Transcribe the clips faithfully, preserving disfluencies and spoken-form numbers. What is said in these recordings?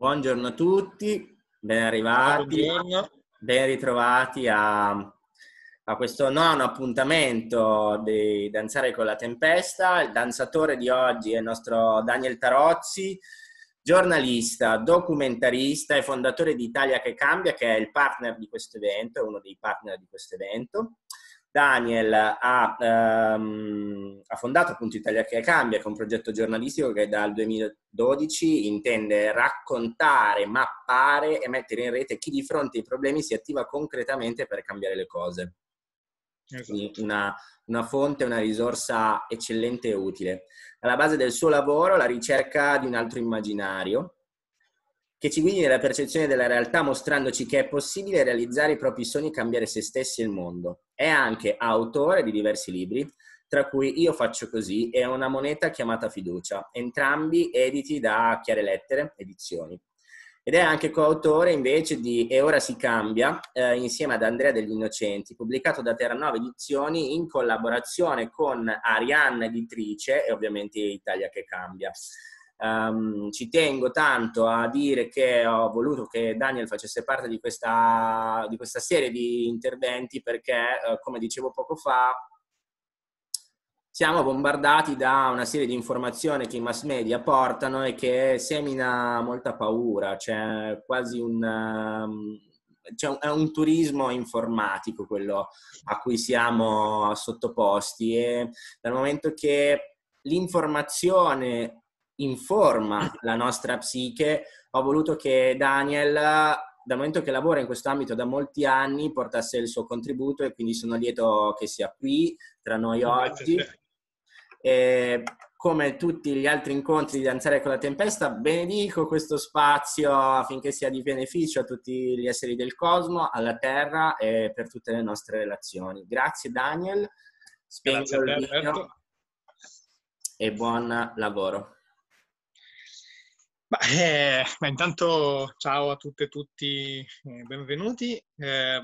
Buongiorno a tutti, ben arrivati, ben ritrovati a, a questo nono appuntamento di Danzare con la Tempesta. Il danzatore di oggi è il nostro Daniel Tarozzi, giornalista, documentarista e fondatore di Italia che cambia, che è il partner di questo evento, è uno dei partner di questo evento. Daniel ha, ehm, ha fondato appunto Italia che cambia, che è un progetto giornalistico che dal duemiladodici intende raccontare, mappare e mettere in rete chi di fronte ai problemi si attiva concretamente per cambiare le cose. Esatto. Una, una fonte, una risorsa eccellente e utile. Alla base del suo lavoro la ricerca di un altro immaginario che ci guidi nella percezione della realtà, mostrandoci che è possibile realizzare i propri sogni, cambiare se stessi e il mondo. È anche autore di diversi libri, tra cui Io faccio così e Una moneta chiamata fiducia, entrambi editi da Chiare Lettere Edizioni. Ed è anche coautore invece di E ora si cambia, eh, insieme ad Andrea degli Innocenti, pubblicato da Terra Nuova Edizioni in collaborazione con Arianna Editrice e ovviamente Italia che cambia. Um, ci tengo tanto a dire che ho voluto che Daniel facesse parte di questa, di questa serie di interventi perché, uh, come dicevo poco fa, siamo bombardati da una serie di informazioni che i mass media portano e che semina molta paura, c'è quasi un... Um, C'è un, è un turismo informatico quello a cui siamo sottoposti, e dal momento che l'informazione informa la nostra psiche, ho voluto che Daniel, dal momento che lavora in questo ambito da molti anni, portasse il suo contributo, e quindi sono lieto che sia qui tra noi oggi. E come tutti gli altri incontri di Danzare con la Tempesta, benedico questo spazio affinché sia di beneficio a tutti gli esseri del cosmo, alla Terra e per tutte le nostre relazioni. Grazie Daniel, spengo Grazie il video e buon lavoro. Beh, beh, intanto ciao a tutte e tutti, eh, benvenuti. Eh,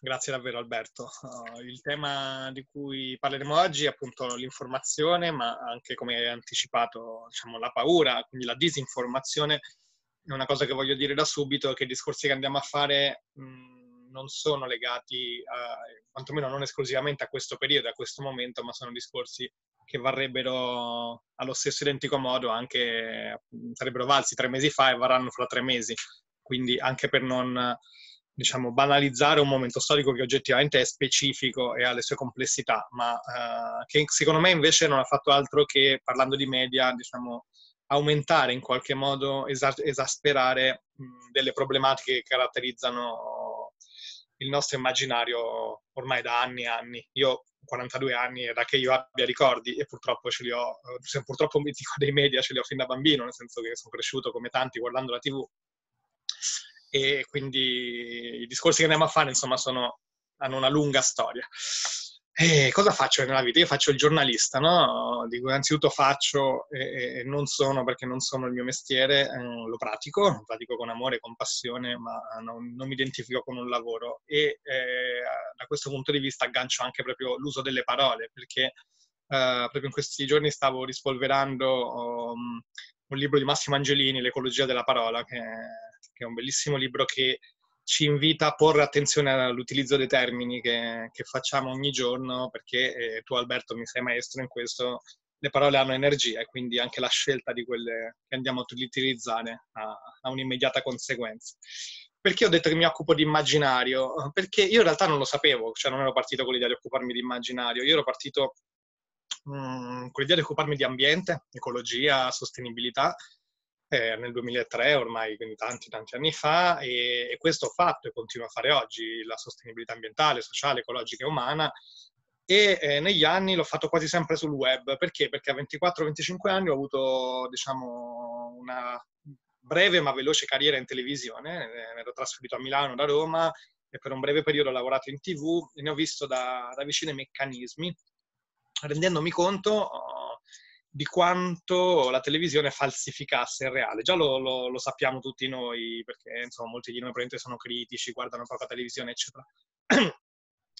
grazie davvero Alberto. Uh, il tema di cui parleremo oggi è appunto l'informazione, ma anche, come hai anticipato, diciamo, la paura, quindi la disinformazione. È una cosa che voglio dire da subito, che i discorsi che andiamo a fare mh, non sono legati, a, quantomeno non esclusivamente a questo periodo, a questo momento, ma sono discorsi che varrebbero allo stesso identico modo, anche sarebbero valsi tre mesi fa e varranno fra tre mesi. Quindi anche per non, diciamo, banalizzare un momento storico che oggettivamente è specifico e ha le sue complessità, ma eh, che secondo me invece non ha fatto altro che, parlando di media, diciamo, aumentare in qualche modo, esas- esasperare mh, delle problematiche che caratterizzano il nostro immaginario ormai da anni e anni. Io quarantadue anni e da che io abbia ricordi, e purtroppo ce li ho, purtroppo mi dico dei media, ce li ho fin da bambino, nel senso che sono cresciuto come tanti guardando la tivù, e quindi i discorsi che andiamo a fare, insomma, sono, hanno una lunga storia. E cosa faccio nella vita? Io faccio il giornalista, no? Dico, innanzitutto faccio e, e non sono, perché non sono il mio mestiere, eh, lo pratico, lo pratico con amore, con passione, ma non, non mi identifico con un lavoro. E eh, da questo punto di vista aggancio anche proprio l'uso delle parole, perché eh, proprio in questi giorni stavo rispolverando um, un libro di Massimo Angelini, L'Ecologia della parola, che, che è un bellissimo libro che ci invita a porre attenzione all'utilizzo dei termini che, che facciamo ogni giorno, perché eh, tu Alberto mi sei maestro in questo, le parole hanno energia e quindi anche la scelta di quelle che andiamo ad utilizzare ha, ha un'immediata conseguenza. Perché ho detto che mi occupo di immaginario? Perché io in realtà non lo sapevo, cioè non ero partito con l'idea di occuparmi di immaginario, io ero partito mh, con l'idea di occuparmi di ambiente, ecologia, sostenibilità, Eh, nel duemilatré ormai, quindi tanti tanti anni fa, e, e questo ho fatto e continuo a fare oggi, la sostenibilità ambientale, sociale, ecologica e umana, e eh, negli anni l'ho fatto quasi sempre sul web. Perché? Perché a ventiquattro venticinque anni ho avuto, diciamo, una breve ma veloce carriera in televisione, mi ero trasferito a Milano da Roma e per un breve periodo ho lavorato in tivù e ne ho visto da, da vicino i meccanismi, rendendomi conto di quanto la televisione falsificasse il reale. Già lo, lo, lo sappiamo tutti noi, perché insomma molti di noi probabilmente sono critici, guardano poca televisione, eccetera.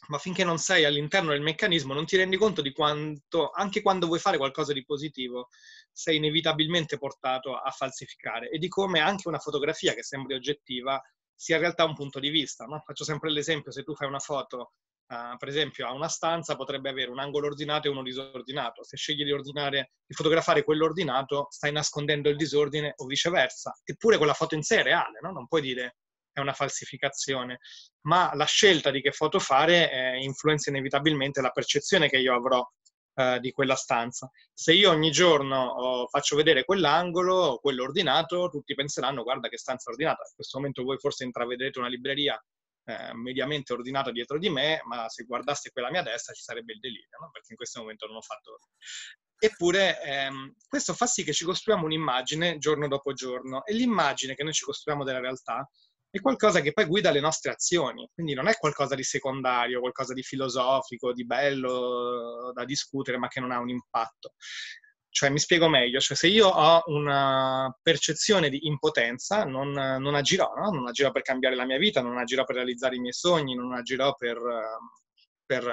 ma finché non sei all'interno del meccanismo non ti rendi conto di quanto, anche quando vuoi fare qualcosa di positivo, sei inevitabilmente portato a falsificare, e di come anche una fotografia che sembri oggettiva sia in realtà un punto di vista, no? Faccio sempre l'esempio, se tu fai una foto, uh, per esempio, a una stanza, potrebbe avere un angolo ordinato e uno disordinato. Se scegli di ordinare, di fotografare quell'ordinato, stai nascondendo il disordine o viceversa. Eppure quella foto in sé è reale, no? Non puoi dire è una falsificazione, ma la scelta di che foto fare eh, influenza inevitabilmente la percezione che io avrò eh, di quella stanza. Se io ogni giorno oh, faccio vedere quell'angolo o quell'ordinato, tutti penseranno guarda che stanza ordinata. In questo momento voi forse intravedrete una libreria eh, mediamente ordinata dietro di me, ma se guardaste quella mia destra ci sarebbe il delirio, no? Perché in questo momento non ho fatto... Eppure ehm, questo fa sì che ci costruiamo un'immagine giorno dopo giorno, e l'immagine che noi ci costruiamo della realtà è qualcosa che poi guida le nostre azioni, quindi non è qualcosa di secondario, qualcosa di filosofico, di bello da discutere, ma che non ha un impatto. Cioè, mi spiego meglio, cioè, se io ho una percezione di impotenza, non, non agirò, no? Non agirò per cambiare la mia vita, non agirò per realizzare i miei sogni, non agirò per, per,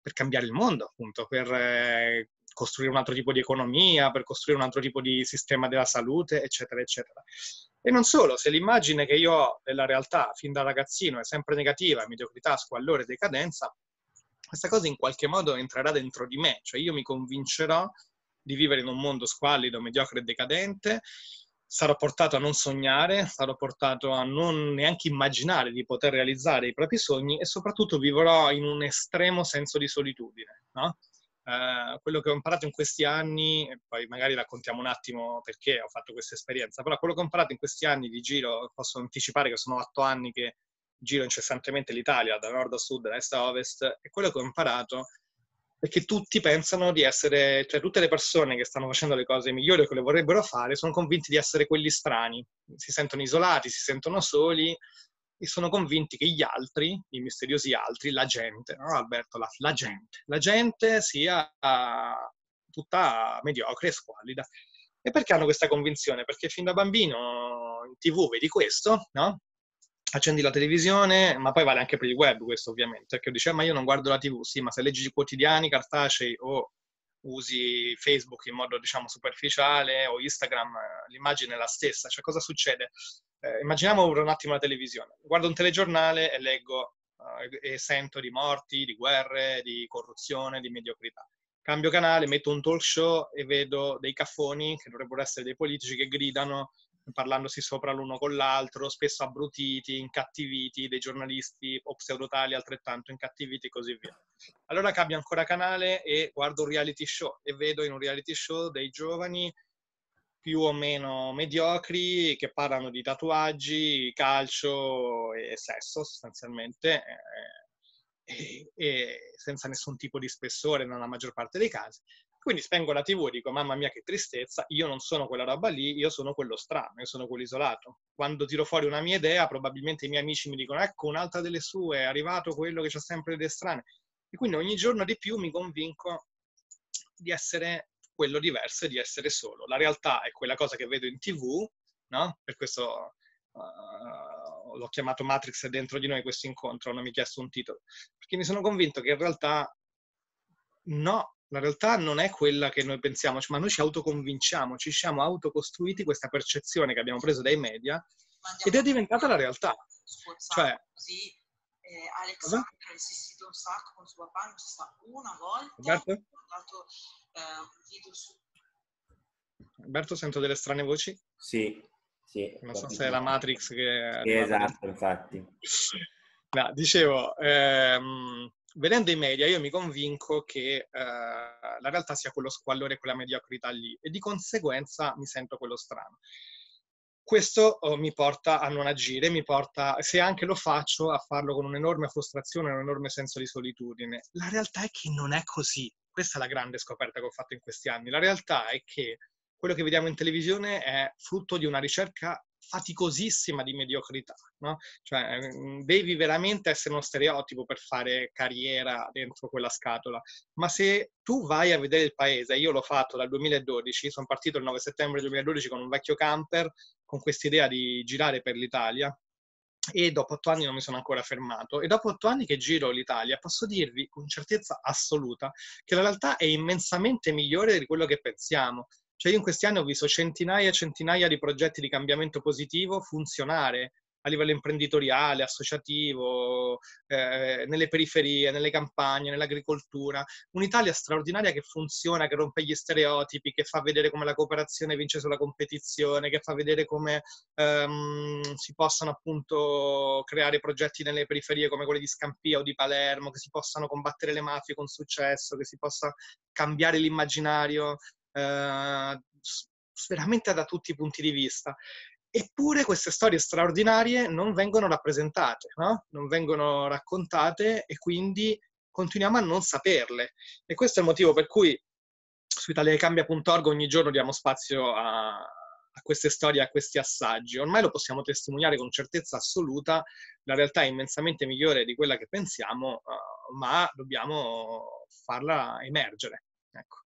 per cambiare il mondo, appunto, per costruire un altro tipo di economia, per costruire un altro tipo di sistema della salute, eccetera, eccetera. E non solo, se l'immagine che io ho della realtà fin da ragazzino è sempre negativa, mediocrità, squallore e decadenza, questa cosa in qualche modo entrerà dentro di me, cioè io mi convincerò di vivere in un mondo squallido, mediocre e decadente, sarò portato a non sognare, sarò portato a non neanche immaginare di poter realizzare i propri sogni, e soprattutto vivrò in un estremo senso di solitudine, no? Uh, quello che ho imparato in questi anni, e poi magari raccontiamo un attimo perché ho fatto questa esperienza, però quello che ho imparato in questi anni di giro, posso anticipare che sono otto anni che giro incessantemente l'Italia, da nord a sud, da est a ovest, e quello che ho imparato è che tutti pensano di essere, cioè tutte le persone che stanno facendo le cose migliori o che le vorrebbero fare, sono convinti di essere quelli strani, si sentono isolati, si sentono soli, e sono convinti che gli altri, i misteriosi altri, la gente, no Alberto, la, la gente, la gente sia tutta mediocre e squallida. E perché hanno questa convinzione? Perché fin da bambino in TV vedi questo, no? Accendi la televisione, ma poi vale anche per il web questo ovviamente, perché dice ma io non guardo la TV, sì, ma se leggi i quotidiani cartacei o usi Facebook in modo diciamo superficiale o Instagram, l'immagine è la stessa, cioè cosa succede? Eh, immaginiamo un attimo la televisione, guardo un telegiornale e leggo uh, e sento di morti, di guerre, di corruzione, di mediocrità. Cambio canale, metto un talk show e vedo dei caffoni, che dovrebbero essere dei politici, che gridano parlandosi sopra l'uno con l'altro, spesso abbrutiti, incattiviti, dei giornalisti o pseudotali altrettanto incattiviti e così via. Allora cambio ancora canale e guardo un reality show, e vedo in un reality show dei giovani più o meno mediocri che parlano di tatuaggi, calcio e sesso sostanzialmente, eh, e, e senza nessun tipo di spessore nella maggior parte dei casi. Quindi spengo la TV e dico mamma mia che tristezza, io non sono quella roba lì, io sono quello strano, io sono quello isolato. Quando tiro fuori una mia idea probabilmente i miei amici mi dicono ecco un'altra delle sue, è arrivato quello che c'ha sempre idee strane. E quindi ogni giorno di più mi convinco di essere quello diverso e di essere solo. La realtà è quella cosa che vedo in TV, no? Per questo uh, l'ho chiamato Matrix dentro di noi questo incontro, non mi ho chiesto un titolo, perché mi sono convinto che in realtà no, la realtà non è quella che noi pensiamo, ma noi ci autoconvinciamo, ci siamo autocostruiti questa percezione che abbiamo preso dai media ed è diventata la realtà. Cioè, così, eh, Alexandra ha insistito un sacco con suo papà, non ci sta una volta. Alberto? Ho mandato, eh, un video su... Alberto, sento delle strane voci? Sì, sì. Non so se è la Matrix che... Sì, esatto, infatti. No, dicevo... Ehm... Vedendo i media io mi convinco che eh, la realtà sia quello squallore e quella mediocrità lì, e di conseguenza mi sento quello strano. Questo oh, mi porta a non agire, mi porta, se anche lo faccio, a farlo con un'enorme frustrazione, un enorme senso di solitudine. La realtà è che non è così. Questa è la grande scoperta che ho fatto in questi anni. La realtà è che quello che vediamo in televisione è frutto di una ricerca faticosissima di mediocrità, no? Cioè devi veramente essere uno stereotipo per fare carriera dentro quella scatola, ma se tu vai a vedere il paese, io l'ho fatto dal duemiladodici, sono partito il nove settembre duemiladodici con un vecchio camper, con quest'idea di girare per l'Italia, e dopo otto anni non mi sono ancora fermato, e dopo otto anni che giro l'Italia posso dirvi con certezza assoluta che la realtà è immensamente migliore di quello che pensiamo. Cioè io in questi anni ho visto centinaia e centinaia di progetti di cambiamento positivo funzionare a livello imprenditoriale, associativo, eh, nelle periferie, nelle campagne, nell'agricoltura. Un'Italia straordinaria che funziona, che rompe gli stereotipi, che fa vedere come la cooperazione vince sulla competizione, che fa vedere come ehm, si possano appunto creare progetti nelle periferie come quelli di Scampia o di Palermo, che si possano combattere le mafie con successo, che si possa cambiare l'immaginario eh, veramente da tutti i punti di vista. Eppure queste storie straordinarie non vengono rappresentate, no? Non vengono raccontate e quindi continuiamo a non saperle. E questo è il motivo per cui su italia che cambia punto org ogni giorno diamo spazio a, a queste storie, a questi assaggi. Ormai lo possiamo testimoniare con certezza assoluta, la realtà è immensamente migliore di quella che pensiamo, uh, ma dobbiamo farla emergere. Ecco.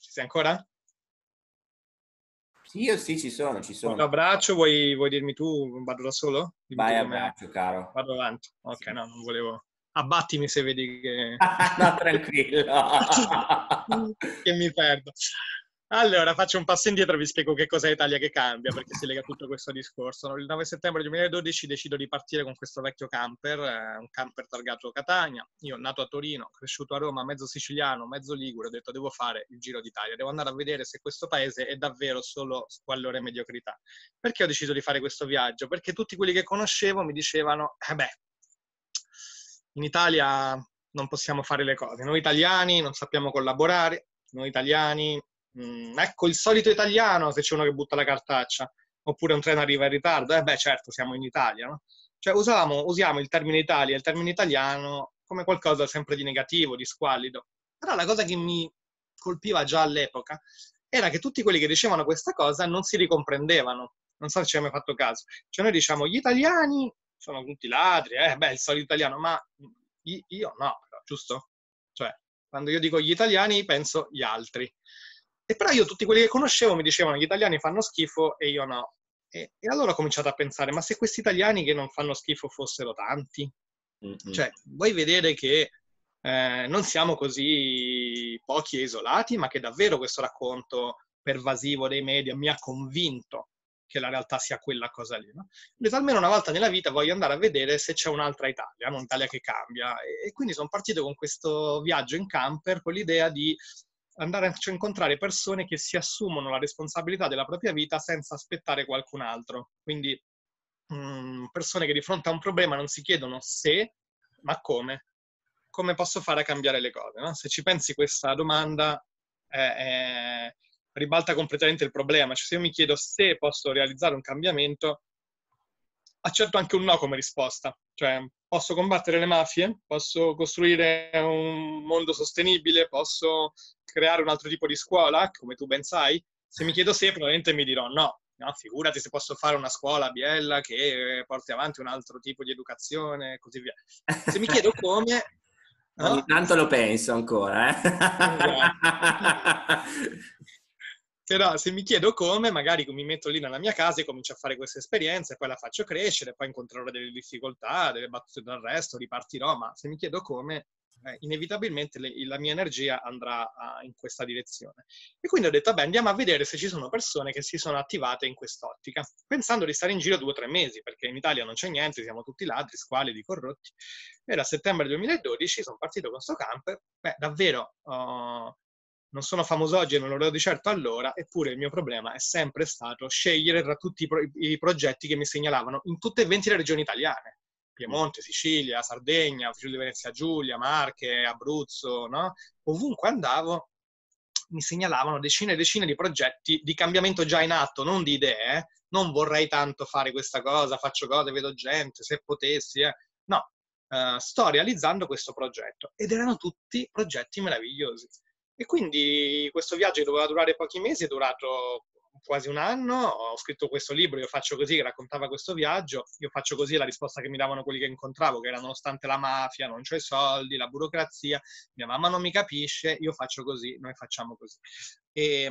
Ci sei ancora? Io sì, ci sono, ci sono. Un abbraccio, vuoi, vuoi dirmi tu? Vado da solo? Dimmi. Vai, abbraccio, caro. Vado avanti. Ok, sì. No, non volevo... Abbattimi se vedi che... No, tranquillo. Che mi perdo. Allora, faccio un passo indietro e vi spiego che cos'è Italia che cambia, perché si lega tutto questo discorso. Il nove settembre duemiladodici decido di partire con questo vecchio camper, eh, un camper targato Catania. Io, nato a Torino, cresciuto a Roma, mezzo siciliano, mezzo ligure, ho detto devo fare il giro d'Italia, devo andare a vedere se questo paese è davvero solo squallore e mediocrità. Perché ho deciso di fare questo viaggio? Perché tutti quelli che conoscevo mi dicevano, eh beh, in Italia non possiamo fare le cose, noi italiani non sappiamo collaborare, noi italiani... Mm, ecco il solito italiano, se c'è uno che butta la cartaccia, oppure un treno arriva in ritardo, eh beh certo siamo in Italia, no? Cioè usavamo, usiamo il termine Italia, il termine italiano come qualcosa sempre di negativo, di squallido. Però la cosa che mi colpiva già all'epoca era che tutti quelli che dicevano questa cosa non si ricomprendevano, non so se ci hai mai fatto caso. Cioè noi diciamo gli italiani sono tutti ladri, eh beh il solito italiano, ma io no, però, giusto? Cioè quando io dico gli italiani penso gli altri. E però io tutti quelli che conoscevo mi dicevano gli italiani fanno schifo e io no. E, e allora ho cominciato a pensare, ma se questi italiani che non fanno schifo fossero tanti? Mm-hmm. Cioè, vuoi vedere che eh, non siamo così pochi e isolati, ma che davvero questo racconto pervasivo dei media mi ha convinto che la realtà sia quella cosa lì, no? Quindi almeno una volta nella vita voglio andare a vedere se c'è un'altra Italia, un'Italia che cambia. E, e quindi sono partito con questo viaggio in camper con l'idea di andare a incontrare persone che si assumono la responsabilità della propria vita senza aspettare qualcun altro. Quindi mh, persone che di fronte a un problema non si chiedono se, ma come. Come posso fare a cambiare le cose, no? Se ci pensi questa domanda eh, eh, ribalta completamente il problema. Cioè, se io mi chiedo se posso realizzare un cambiamento, accetto anche un no come risposta. Cioè, posso combattere le mafie, posso costruire un mondo sostenibile, posso creare un altro tipo di scuola, come tu ben sai. Se mi chiedo se, probabilmente mi dirò no, no, figurati se posso fare una scuola a Biella che porti avanti un altro tipo di educazione e così via. Se mi chiedo come... No? Ogni tanto lo penso ancora, eh? Però se mi chiedo come, magari mi metto lì nella mia casa e comincio a fare queste esperienze, poi la faccio crescere, poi incontrerò delle difficoltà, delle battute d'arresto, ripartirò, ma se mi chiedo come, eh, inevitabilmente le, la mia energia andrà a, in questa direzione. E quindi ho detto, beh, andiamo a vedere se ci sono persone che si sono attivate in quest'ottica, pensando di stare in giro due o tre mesi, perché in Italia non c'è niente, siamo tutti ladri, squalidi, corrotti. Era settembre duemiladodici, sono partito con sto camper, beh, davvero... Oh, non sono famoso oggi e non lo ero di certo allora, eppure il mio problema è sempre stato scegliere tra tutti i, pro i progetti che mi segnalavano in tutte e venti le regioni italiane. Piemonte, Sicilia, Sardegna, Friuli Venezia Giulia, Marche, Abruzzo, no? Ovunque andavo mi segnalavano decine e decine di progetti di cambiamento già in atto, non di idee. Non vorrei tanto fare questa cosa, faccio cose, vedo gente, se potessi. Eh. No, uh, sto realizzando questo progetto. Ed erano tutti progetti meravigliosi. E quindi questo viaggio che doveva durare pochi mesi è durato quasi un anno. Ho scritto questo libro, Io faccio così, che raccontava questo viaggio. Io faccio così, la risposta che mi davano quelli che incontravo, che era nonostante la mafia, non c'ho i soldi, la burocrazia, mia mamma non mi capisce, io faccio così, noi facciamo così. E,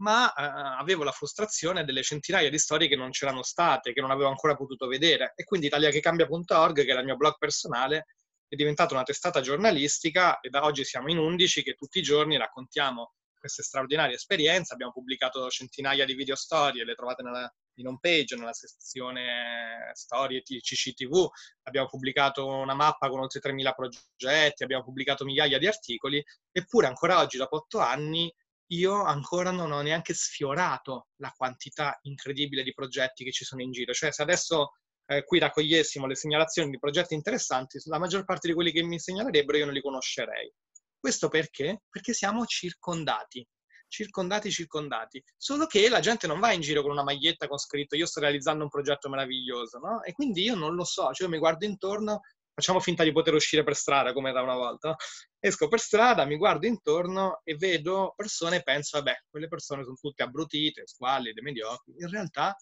ma eh, avevo la frustrazione delle centinaia di storie che non c'erano state, che non avevo ancora potuto vedere, e quindi italia che cambia punto org, che era il mio blog personale, è diventata una testata giornalistica, e da oggi siamo in undici che tutti i giorni raccontiamo queste straordinarie esperienze. Abbiamo pubblicato centinaia di video storie, le trovate nella, in home page, nella sezione storie C C T V, abbiamo pubblicato una mappa con oltre tremila progetti, abbiamo pubblicato migliaia di articoli, eppure ancora oggi, dopo otto anni, io ancora non ho neanche sfiorato la quantità incredibile di progetti che ci sono in giro. Cioè, se adesso eh, qui raccogliessimo le segnalazioni di progetti interessanti, la maggior parte di quelli che mi segnalerebbero io non li conoscerei. Questo perché? Perché siamo circondati, circondati, circondati. Solo che la gente non va in giro con una maglietta con scritto io sto realizzando un progetto meraviglioso, no? E quindi io non lo so, cioè mi guardo intorno, facciamo finta di poter uscire per strada come da una volta. Esco per strada, mi guardo intorno e vedo persone e penso, vabbè, quelle persone sono tutte abbrutite, squallide, mediocri. In realtà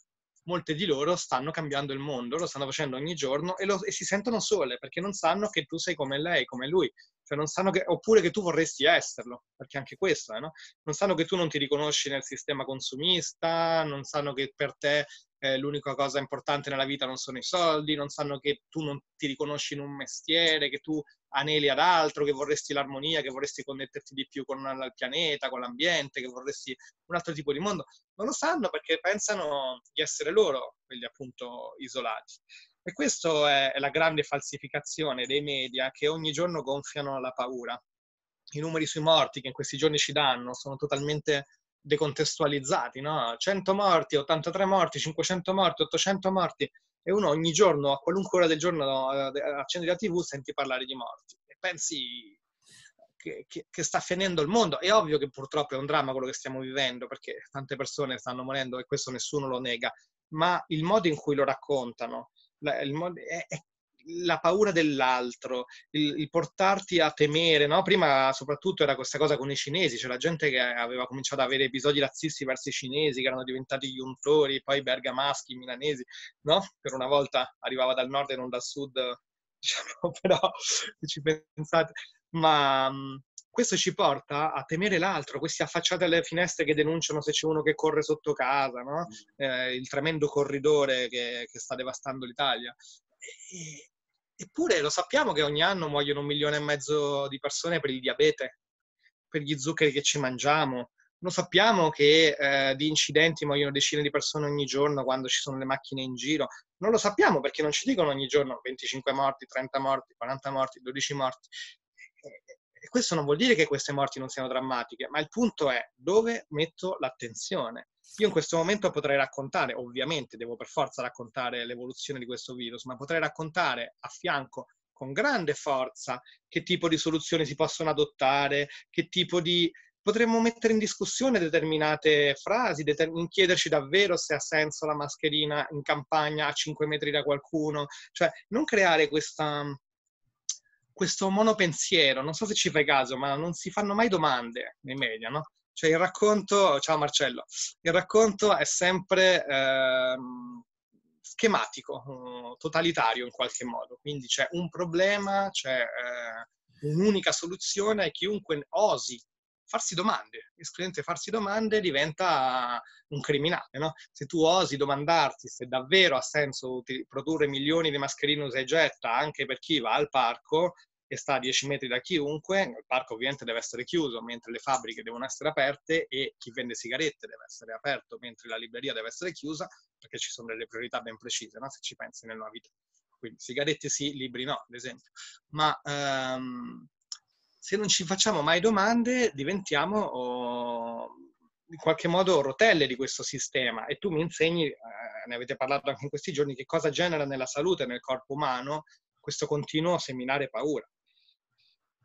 molte di loro stanno cambiando il mondo, lo stanno facendo ogni giorno e, lo, e si sentono sole perché non sanno che tu sei come lei, come lui. Cioè non sanno che, oppure che tu vorresti esserlo, perché anche questo è, no? Non sanno che tu non ti riconosci nel sistema consumista, non sanno che per te eh, l'unica cosa importante nella vita non sono i soldi, non sanno che tu non ti riconosci in un mestiere, che tu aneli ad altro, che vorresti l'armonia, che vorresti connetterti di più con il pianeta, con l'ambiente, che vorresti un altro tipo di mondo. Non lo sanno perché pensano di essere loro quelli appunto isolati. E questa è la grande falsificazione dei media che ogni giorno gonfiano la paura. I numeri sui morti che in questi giorni ci danno sono totalmente decontestualizzati, no? cento morti, ottantatré morti, cinquecento morti, ottocento morti, e uno ogni giorno, a qualunque ora del giorno, accendi la tivù, senti parlare di morti. E pensi che, che, che sta finendo il mondo. È ovvio che purtroppo è un dramma quello che stiamo vivendo, perché tante persone stanno morendo e questo nessuno lo nega, ma il modo in cui lo raccontano, La, il, è la paura dell'altro, il, il portarti a temere, no? Prima soprattutto era questa cosa con i cinesi, c'era cioè gente che aveva cominciato ad avere episodi razzisti verso i cinesi, che erano diventati gli untori, poi bergamaschi, milanesi, no? Per una volta arrivava dal nord e non dal sud, diciamo, però se ci pensate, ma questo ci porta a temere l'altro, questi affacciati alle finestre che denunciano se c'è uno che corre sotto casa, no? eh, il tremendo corridore che, che sta devastando l'Italia. E, eppure lo sappiamo che ogni anno muoiono un milione e mezzo di persone per il diabete, per gli zuccheri che ci mangiamo. Lo sappiamo che eh, di incidenti muoiono decine di persone ogni giorno quando ci sono le macchine in giro. Non lo sappiamo perché non ci dicono ogni giorno venticinque morti, trenta morti, quaranta morti, dodici morti. E questo non vuol dire che queste morti non siano drammatiche, ma il punto è dove metto l'attenzione. Io in questo momento potrei raccontare, ovviamente devo per forza raccontare l'evoluzione di questo virus, ma potrei raccontare a fianco con grande forza che tipo di soluzioni si possono adottare, che tipo di... Potremmo mettere in discussione determinate frasi, deter... chiederci davvero se ha senso la mascherina in campagna a cinque metri da qualcuno, cioè non creare questa... questo monopensiero, non so se ci fai caso, ma non si fanno mai domande nei media, no? Cioè il racconto, ciao Marcello, il racconto è sempre eh, schematico, totalitario in qualche modo, quindi c'è un problema, c'è eh, un'unica soluzione e chiunque osi farsi domande, esclusivamente farsi domande diventa un criminale, no? Se tu osi domandarti se davvero ha senso produrre milioni di mascherine usa e getta anche per chi va al parco e sta a dieci metri da chiunque, il parco ovviamente deve essere chiuso mentre le fabbriche devono essere aperte e chi vende sigarette deve essere aperto mentre la libreria deve essere chiusa, perché ci sono delle priorità ben precise, no? Se ci pensi nella vita. Quindi sigarette sì, libri no, ad esempio. Ma... Um, se non ci facciamo mai domande diventiamo oh, in qualche modo rotelle di questo sistema, e tu mi insegni, eh, ne avete parlato anche in questi giorni, che cosa genera nella salute, nel corpo umano, questo continuo seminare paura.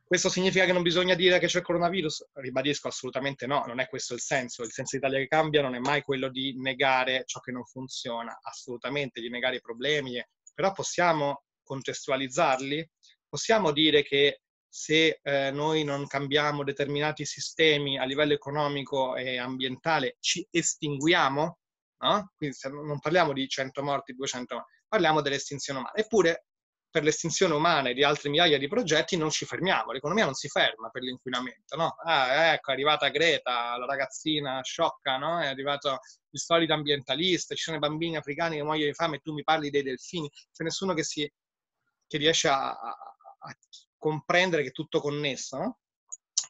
Questo significa che non bisogna dire che c'è il coronavirus? Ribadisco, assolutamente no, non è questo il senso. Il senso di Italia che cambia non è mai quello di negare ciò che non funziona, assolutamente, di negare i problemi, però possiamo contestualizzarli, possiamo dire che se eh, noi non cambiamo determinati sistemi a livello economico e ambientale, ci estinguiamo, no? Quindi non parliamo di cento morti, duecento morti, parliamo dell'estinzione umana. Eppure per l'estinzione umana e di altre migliaia di progetti non ci fermiamo, l'economia non si ferma per l'inquinamento, no? Ah, ecco, è arrivata Greta, la ragazzina sciocca, no? È arrivato il solito ambientalista, ci sono i bambini africani che muoiono di fame e tu mi parli dei delfini, c'è nessuno che, si, che riesce a, a, a comprendere che è tutto connesso, no?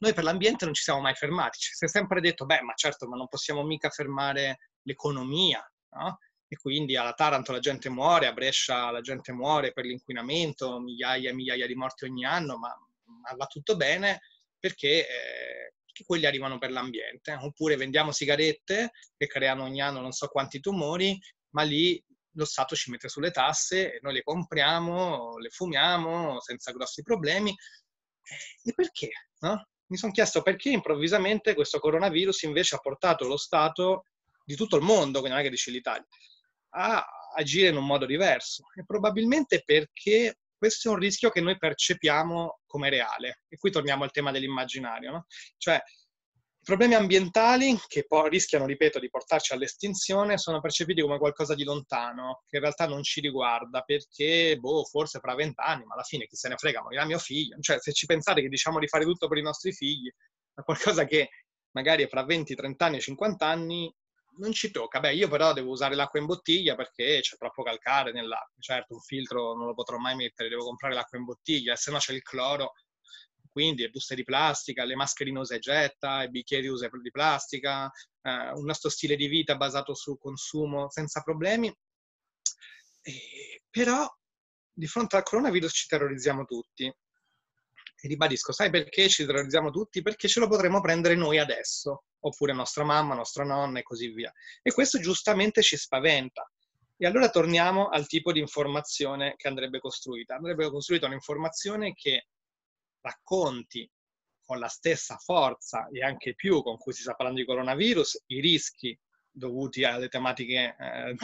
Noi per l'ambiente non ci siamo mai fermati, ci si è sempre detto, beh, ma certo, ma non possiamo mica fermare l'economia, no? E quindi alla Taranto la gente muore, a Brescia la gente muore per l'inquinamento, migliaia e migliaia di morti ogni anno, ma, ma va tutto bene perché, eh, perché quelli arrivano per l'ambiente. Oppure vendiamo sigarette che creano ogni anno non so quanti tumori, ma lì lo Stato ci mette sulle tasse e noi le compriamo, le fumiamo senza grossi problemi. E perché? No? Mi sono chiesto perché improvvisamente questo coronavirus invece ha portato lo Stato di tutto il mondo, quindi non è che dice l'Italia, a agire in un modo diverso. E probabilmente perché questo è un rischio che noi percepiamo come reale. E qui torniamo al tema dell'immaginario, no? Cioè, i problemi ambientali, che poi rischiano, ripeto, di portarci all'estinzione, sono percepiti come qualcosa di lontano, che in realtà non ci riguarda, perché, boh, forse fra vent'anni, ma alla fine chi se ne frega, morirà mio figlio. Cioè, se ci pensate che diciamo di fare tutto per i nostri figli, è qualcosa che magari fra venti, trenta anni, cinquanta anni, non ci tocca. Beh, io però devo usare l'acqua in bottiglia perché c'è troppo calcare nell'acqua. Certo, un filtro non lo potrò mai mettere, devo comprare l'acqua in bottiglia, se no c'è il cloro, quindi le buste di plastica, le mascherine usa e getta, i bicchieri usa di plastica, eh, un nostro stile di vita basato sul consumo senza problemi. E, però di fronte al coronavirus ci terrorizziamo tutti. E ribadisco, sai perché ci terrorizziamo tutti? Perché ce lo potremmo prendere noi adesso, oppure nostra mamma, nostra nonna e così via. E questo giustamente ci spaventa. E allora torniamo al tipo di informazione che andrebbe costruita. Andrebbe costruita un'informazione che racconti con la stessa forza e anche più con cui si sta parlando di coronavirus i rischi dovuti alle tematiche eh,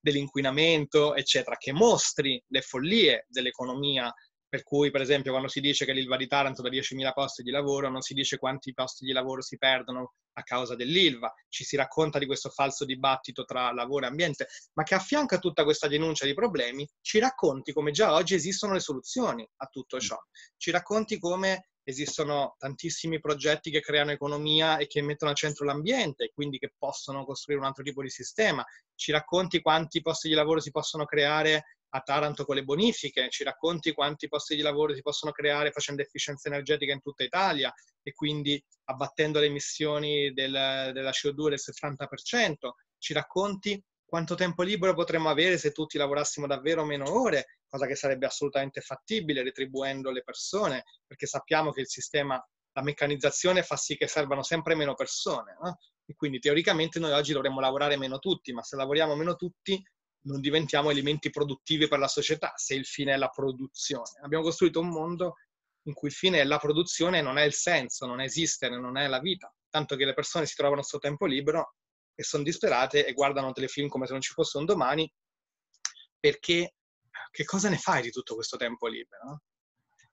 dell'inquinamento, eccetera, che mostri le follie dell'economia. Per cui, per esempio, quando si dice che l'Ilva di Taranto da diecimila posti di lavoro, non si dice quanti posti di lavoro si perdono a causa dell'Ilva. Ci si racconta di questo falso dibattito tra lavoro e ambiente, ma che affianca tutta questa denuncia di problemi, ci racconti come già oggi esistono le soluzioni a tutto ciò. Ci racconti come esistono tantissimi progetti che creano economia e che mettono al centro l'ambiente, e quindi che possono costruire un altro tipo di sistema. Ci racconti quanti posti di lavoro si possono creare a Taranto con le bonifiche, ci racconti quanti posti di lavoro si possono creare facendo efficienza energetica in tutta Italia e quindi abbattendo le emissioni del, della C O due del settanta per cento, ci racconti quanto tempo libero potremmo avere se tutti lavorassimo davvero meno ore, cosa che sarebbe assolutamente fattibile retribuendo le persone, perché sappiamo che il sistema, la meccanizzazione fa sì che servano sempre meno persone, no? E quindi teoricamente noi oggi dovremmo lavorare meno tutti, ma se lavoriamo meno tutti non diventiamo elementi produttivi per la società, se il fine è la produzione. Abbiamo costruito un mondo in cui il fine è la produzione e non è il senso, non è esistere, non è la vita. Tanto che le persone si trovano sul tempo libero e sono disperate e guardano telefilm come se non ci fosse un domani, perché che cosa ne fai di tutto questo tempo libero?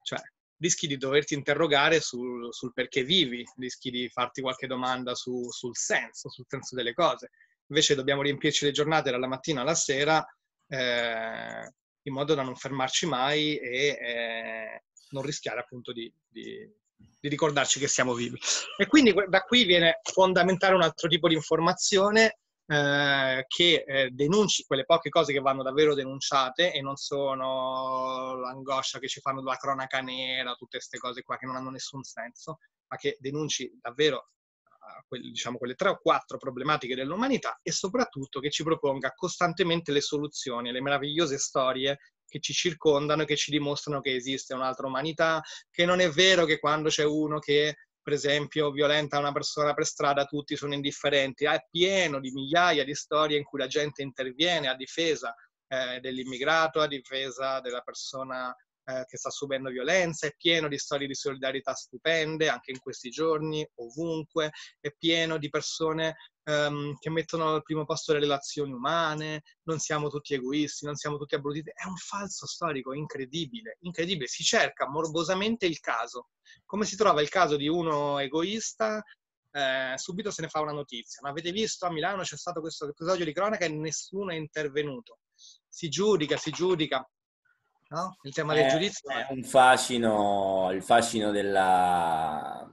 Cioè, rischi di doverti interrogare sul, sul perché vivi, rischi di farti qualche domanda su, sul senso, sul senso delle cose. Invece dobbiamo riempirci le giornate dalla mattina alla sera eh, in modo da non fermarci mai e eh, non rischiare appunto di, di, di ricordarci che siamo vivi. E quindi da qui viene fondamentale un altro tipo di informazione eh, che eh, denunci quelle poche cose che vanno davvero denunciate e non sono l'angoscia che ci fanno della cronaca nera, tutte queste cose qua che non hanno nessun senso, ma che denunci davvero Quelle, diciamo quelle tre o quattro problematiche dell'umanità e soprattutto che ci proponga costantemente le soluzioni, le meravigliose storie che ci circondano e che ci dimostrano che esiste un'altra umanità, che non è vero che quando c'è uno che per esempio violenta una persona per strada tutti sono indifferenti, è pieno di migliaia di storie in cui la gente interviene a difesa eh, dell'immigrato, a difesa della persona Eh, che sta subendo violenza, è pieno di storie di solidarietà stupende, anche in questi giorni, ovunque, è pieno di persone ehm, che mettono al primo posto le relazioni umane, non siamo tutti egoisti, non siamo tutti abbrutiti, è un falso storico incredibile, incredibile, si cerca morbosamente il caso, come si trova il caso di uno egoista, eh, subito se ne fa una notizia, ma avete visto a Milano c'è stato questo episodio di cronaca e nessuno è intervenuto, si giudica, si giudica, no? Il tema eh, del giudizio è un fascino, il fascino della,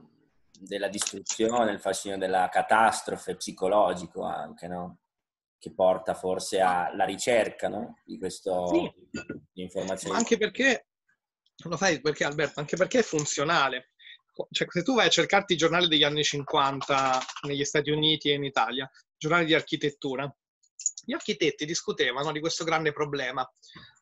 della distruzione, il fascino della catastrofe psicologico anche, no? Che porta forse alla ricerca, no? Di questo sì. Di informazioni. Anche perché, lo sai perché Alberto, anche perché è funzionale. Cioè, se tu vai a cercarti i giornali degli anni cinquanta negli Stati Uniti e in Italia, giornali di architettura, gli architetti discutevano di questo grande problema,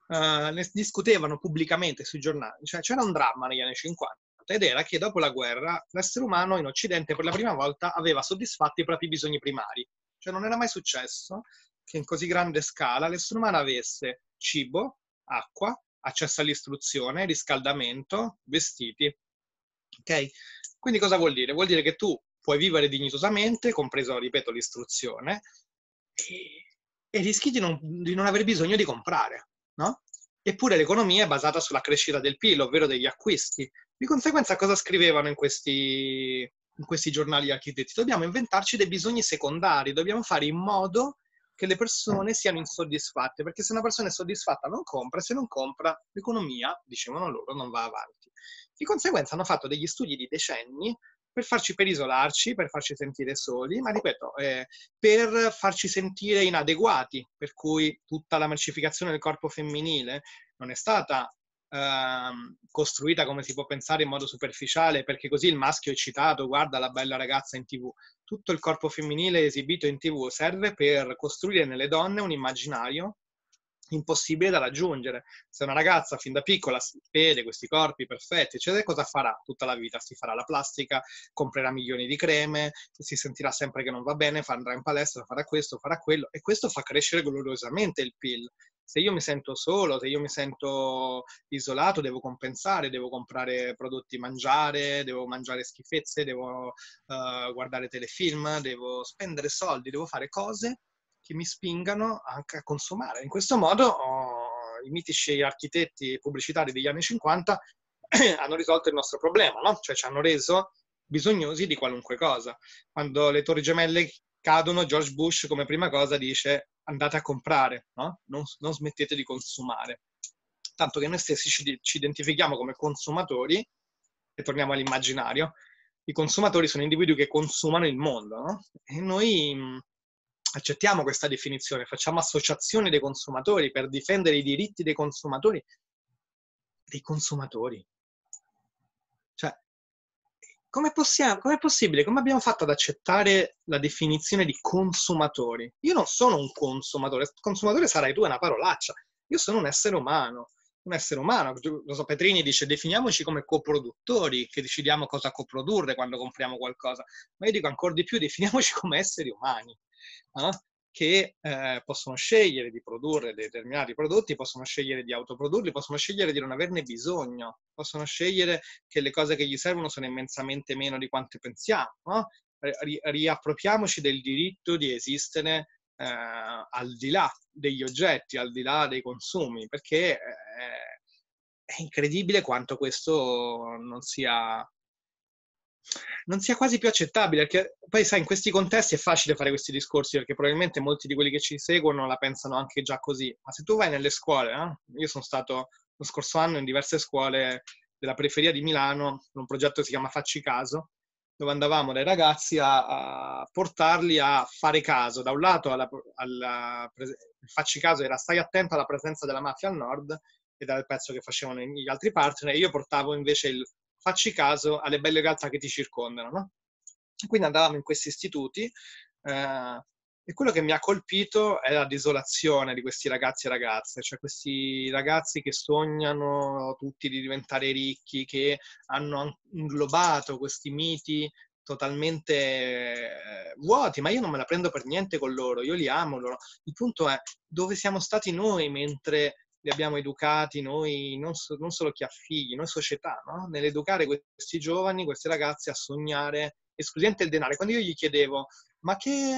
uh, ne discutevano pubblicamente sui giornali, cioè c'era un dramma negli anni cinquanta ed era che dopo la guerra l'essere umano in Occidente per la prima volta aveva soddisfatto i propri bisogni primari, cioè non era mai successo che in così grande scala l'essere umano avesse cibo, acqua, accesso all'istruzione, riscaldamento, vestiti. Okay? Quindi cosa vuol dire? Vuol dire che tu puoi vivere dignitosamente, compreso, ripeto, l'istruzione, e, e rischi di non, di non aver bisogno di comprare, no? Eppure l'economia è basata sulla crescita del P I L, ovvero degli acquisti. Di conseguenza cosa scrivevano in questi, in questi giornali architetti? Dobbiamo inventarci dei bisogni secondari, dobbiamo fare in modo che le persone siano insoddisfatte, perché se una persona è soddisfatta non compra, se non compra l'economia, dicevano loro, non va avanti. Di conseguenza hanno fatto degli studi di decenni per farci, per isolarci, per farci sentire soli, ma ripeto, eh, per farci sentire inadeguati, per cui tutta la mercificazione del corpo femminile non è stata eh, costruita come si può pensare in modo superficiale, perché così il maschio è eccitato, guarda la bella ragazza in tv. Tutto il corpo femminile esibito in tv serve per costruire nelle donne un immaginario impossibile da raggiungere. Se una ragazza fin da piccola vede questi corpi perfetti, eccetera, cosa farà? Tutta la vita si farà la plastica, comprerà milioni di creme, si sentirà sempre che non va bene, andrà in palestra, farà questo, farà quello, e questo fa crescere gloriosamente il P I L. Se io mi sento solo, se io mi sento isolato, devo compensare, devo comprare prodotti, mangiare, devo mangiare schifezze, devo uh, guardare telefilm, devo spendere soldi, devo fare cose che mi spingano anche a consumare. In questo modo oh, i mitici architetti pubblicitari degli anni cinquanta hanno risolto il nostro problema, no? Cioè ci hanno reso bisognosi di qualunque cosa. Quando le torri gemelle cadono, George Bush come prima cosa dice andate a comprare, no? non, non smettete di consumare. Tanto che noi stessi ci, ci identifichiamo come consumatori, e torniamo all'immaginario, i consumatori sono individui che consumano il mondo, no? E noi mh, accettiamo questa definizione, facciamo associazioni dei consumatori per difendere i diritti dei consumatori, dei consumatori. Cioè, Come possiamo, com'è possibile? Come abbiamo fatto ad accettare la definizione di consumatori? Io non sono un consumatore, consumatore sarai tu, è una parolaccia. Io sono un essere umano, un essere umano. Lo so, Petrini dice definiamoci come coproduttori, che decidiamo cosa coprodurre quando compriamo qualcosa. Ma io dico ancora di più, definiamoci come esseri umani, eh? che eh, possono scegliere di produrre determinati prodotti, possono scegliere di autoprodurli, possono scegliere di non averne bisogno, possono scegliere che le cose che gli servono sono immensamente meno di quante pensiamo, no? Ri- riappropriamoci del diritto di esistere eh, al di là degli oggetti, al di là dei consumi, perché eh, è incredibile quanto questo non sia... non sia quasi più accettabile, perché poi sai in questi contesti è facile fare questi discorsi perché probabilmente molti di quelli che ci seguono la pensano anche già così, ma se tu vai nelle scuole, no? Io sono stato lo scorso anno in diverse scuole della periferia di Milano con un progetto che si chiama Facci Caso, dove andavamo dai ragazzi a, a portarli a fare caso, da un lato alla, alla, Facci Caso era stai attento alla presenza della mafia al nord, e dal pezzo che facevano gli altri partner, e io portavo invece il facci caso alle belle realtà che ti circondano, no? Quindi andavamo in questi istituti eh, e quello che mi ha colpito è la desolazione di questi ragazzi e ragazze, cioè questi ragazzi che sognano tutti di diventare ricchi, che hanno inglobato questi miti totalmente eh, vuoti, ma io non me la prendo per niente con loro, io li amo loro. Il punto è dove siamo stati noi mentre... li abbiamo educati noi, non, so, non solo chi ha figli, noi società, no? Nell'educare questi giovani, questi ragazzi a sognare esclusivamente il denaro. Quando io gli chiedevo, ma che,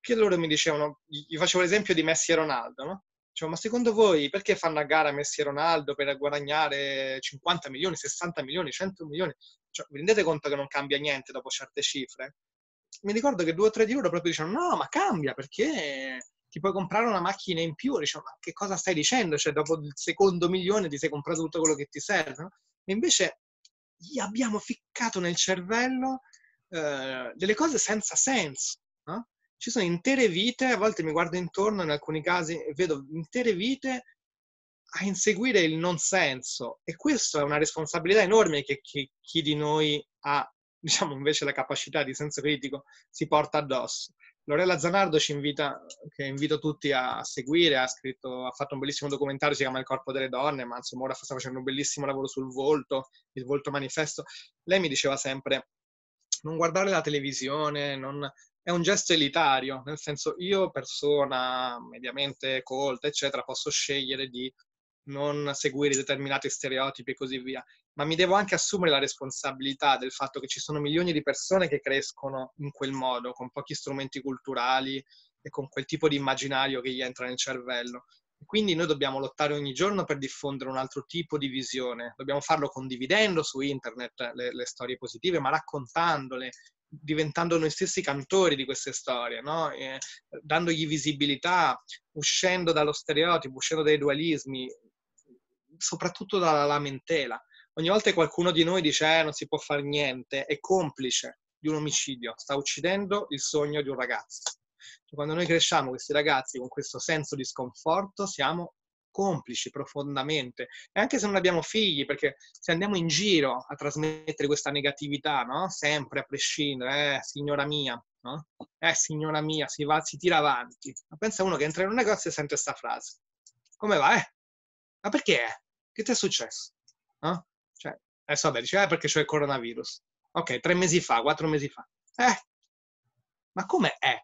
che loro mi dicevano, gli facevo l'esempio di Messi e Ronaldo, no? Dicevo, ma secondo voi perché fanno a gara Messi e Ronaldo per guadagnare cinquanta milioni, sessanta milioni, cento milioni? Cioè, vi rendete conto che non cambia niente dopo certe cifre? Mi ricordo che due o tre di loro proprio dicevano, no, ma cambia perché... ti puoi comprare una macchina in più, diciamo, ma che cosa stai dicendo? Cioè, dopo il secondo milione ti sei comprato tutto quello che ti serve, no? E invece gli abbiamo ficcato nel cervello eh, delle cose senza senso, no? Ci sono intere vite, a volte mi guardo intorno, in alcuni casi vedo intere vite a inseguire il non senso, e questa è una responsabilità enorme che chi, chi di noi ha, diciamo, invece la capacità di senso critico si porta addosso. Lorella Zanardo ci invita, che invito tutti a seguire, ha scritto, ha fatto un bellissimo documentario, si chiama Il Corpo delle Donne, ma insomma ora sta facendo un bellissimo lavoro sul volto, il volto manifesto. Lei mi diceva sempre, non guardare la televisione, non... è un gesto elitario, nel senso io, persona mediamente colta, eccetera, posso scegliere di non seguire determinati stereotipi e così via, ma mi devo anche assumere la responsabilità del fatto che ci sono milioni di persone che crescono in quel modo, con pochi strumenti culturali e con quel tipo di immaginario che gli entra nel cervello. Quindi noi dobbiamo lottare ogni giorno per diffondere un altro tipo di visione, dobbiamo farlo condividendo su internet le, le storie positive, ma raccontandole, diventando noi stessi cantori di queste storie, no? E dandogli visibilità, uscendo dallo stereotipo, uscendo dai dualismi, soprattutto dalla lamentela. Ogni volta che qualcuno di noi dice eh, non si può fare niente, è complice di un omicidio, sta uccidendo il sogno di un ragazzo. Quando noi cresciamo questi ragazzi con questo senso di sconforto, siamo complici profondamente. E anche se non abbiamo figli, perché se andiamo in giro a trasmettere questa negatività, no? Sempre a prescindere, eh, signora mia, no? Eh, signora mia, si, va, si tira avanti. Ma pensa uno che entra in un negozio e sente questa frase. Come va, eh? Ma perché è? Che ti è successo? No? Cioè, adesso vabbè, dice, eh, perché c'è il coronavirus. Ok, tre mesi fa, quattro mesi fa. Eh? Ma come è?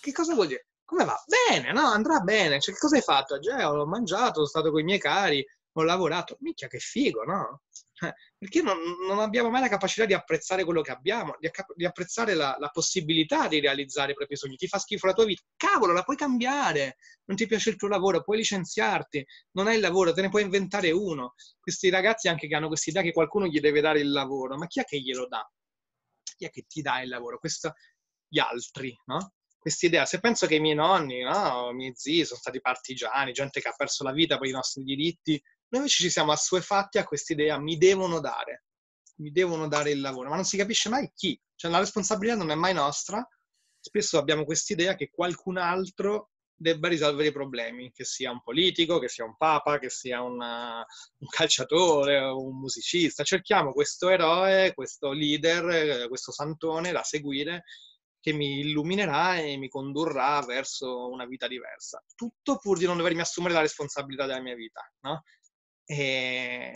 Che cosa vuol dire? Come va? Bene, no? Andrà bene. Cioè, che cosa hai fatto? Cioè, ho mangiato, sono stato con i miei cari, ho lavorato. Minchia, che figo, no? Eh, perché non, non abbiamo mai la capacità di apprezzare quello che abbiamo, di, di apprezzare la, la possibilità di realizzare i propri sogni. Ti fa schifo la tua vita? Cavolo, la puoi cambiare. Non ti piace il tuo lavoro, puoi licenziarti. Non hai il lavoro, te ne puoi inventare uno. Questi ragazzi anche che hanno questa idea che qualcuno gli deve dare il lavoro. Ma chi è che glielo dà? Chi è che ti dà il lavoro? Questo, gli altri, no? Questa idea, se penso che i miei nonni, no, i miei zii sono stati partigiani, gente che ha perso la vita per i nostri diritti, noi invece ci siamo assuefatti a questa idea, mi devono dare, mi devono dare il lavoro, ma non si capisce mai chi, cioè la responsabilità non è mai nostra, spesso abbiamo questa idea che qualcun altro debba risolvere i problemi, che sia un politico, che sia un papa, che sia una, un calciatore, un musicista, cerchiamo questo eroe, questo leader, questo santone da seguire, che mi illuminerà e mi condurrà verso una vita diversa. Tutto pur di non dovermi assumere la responsabilità della mia vita, no? E,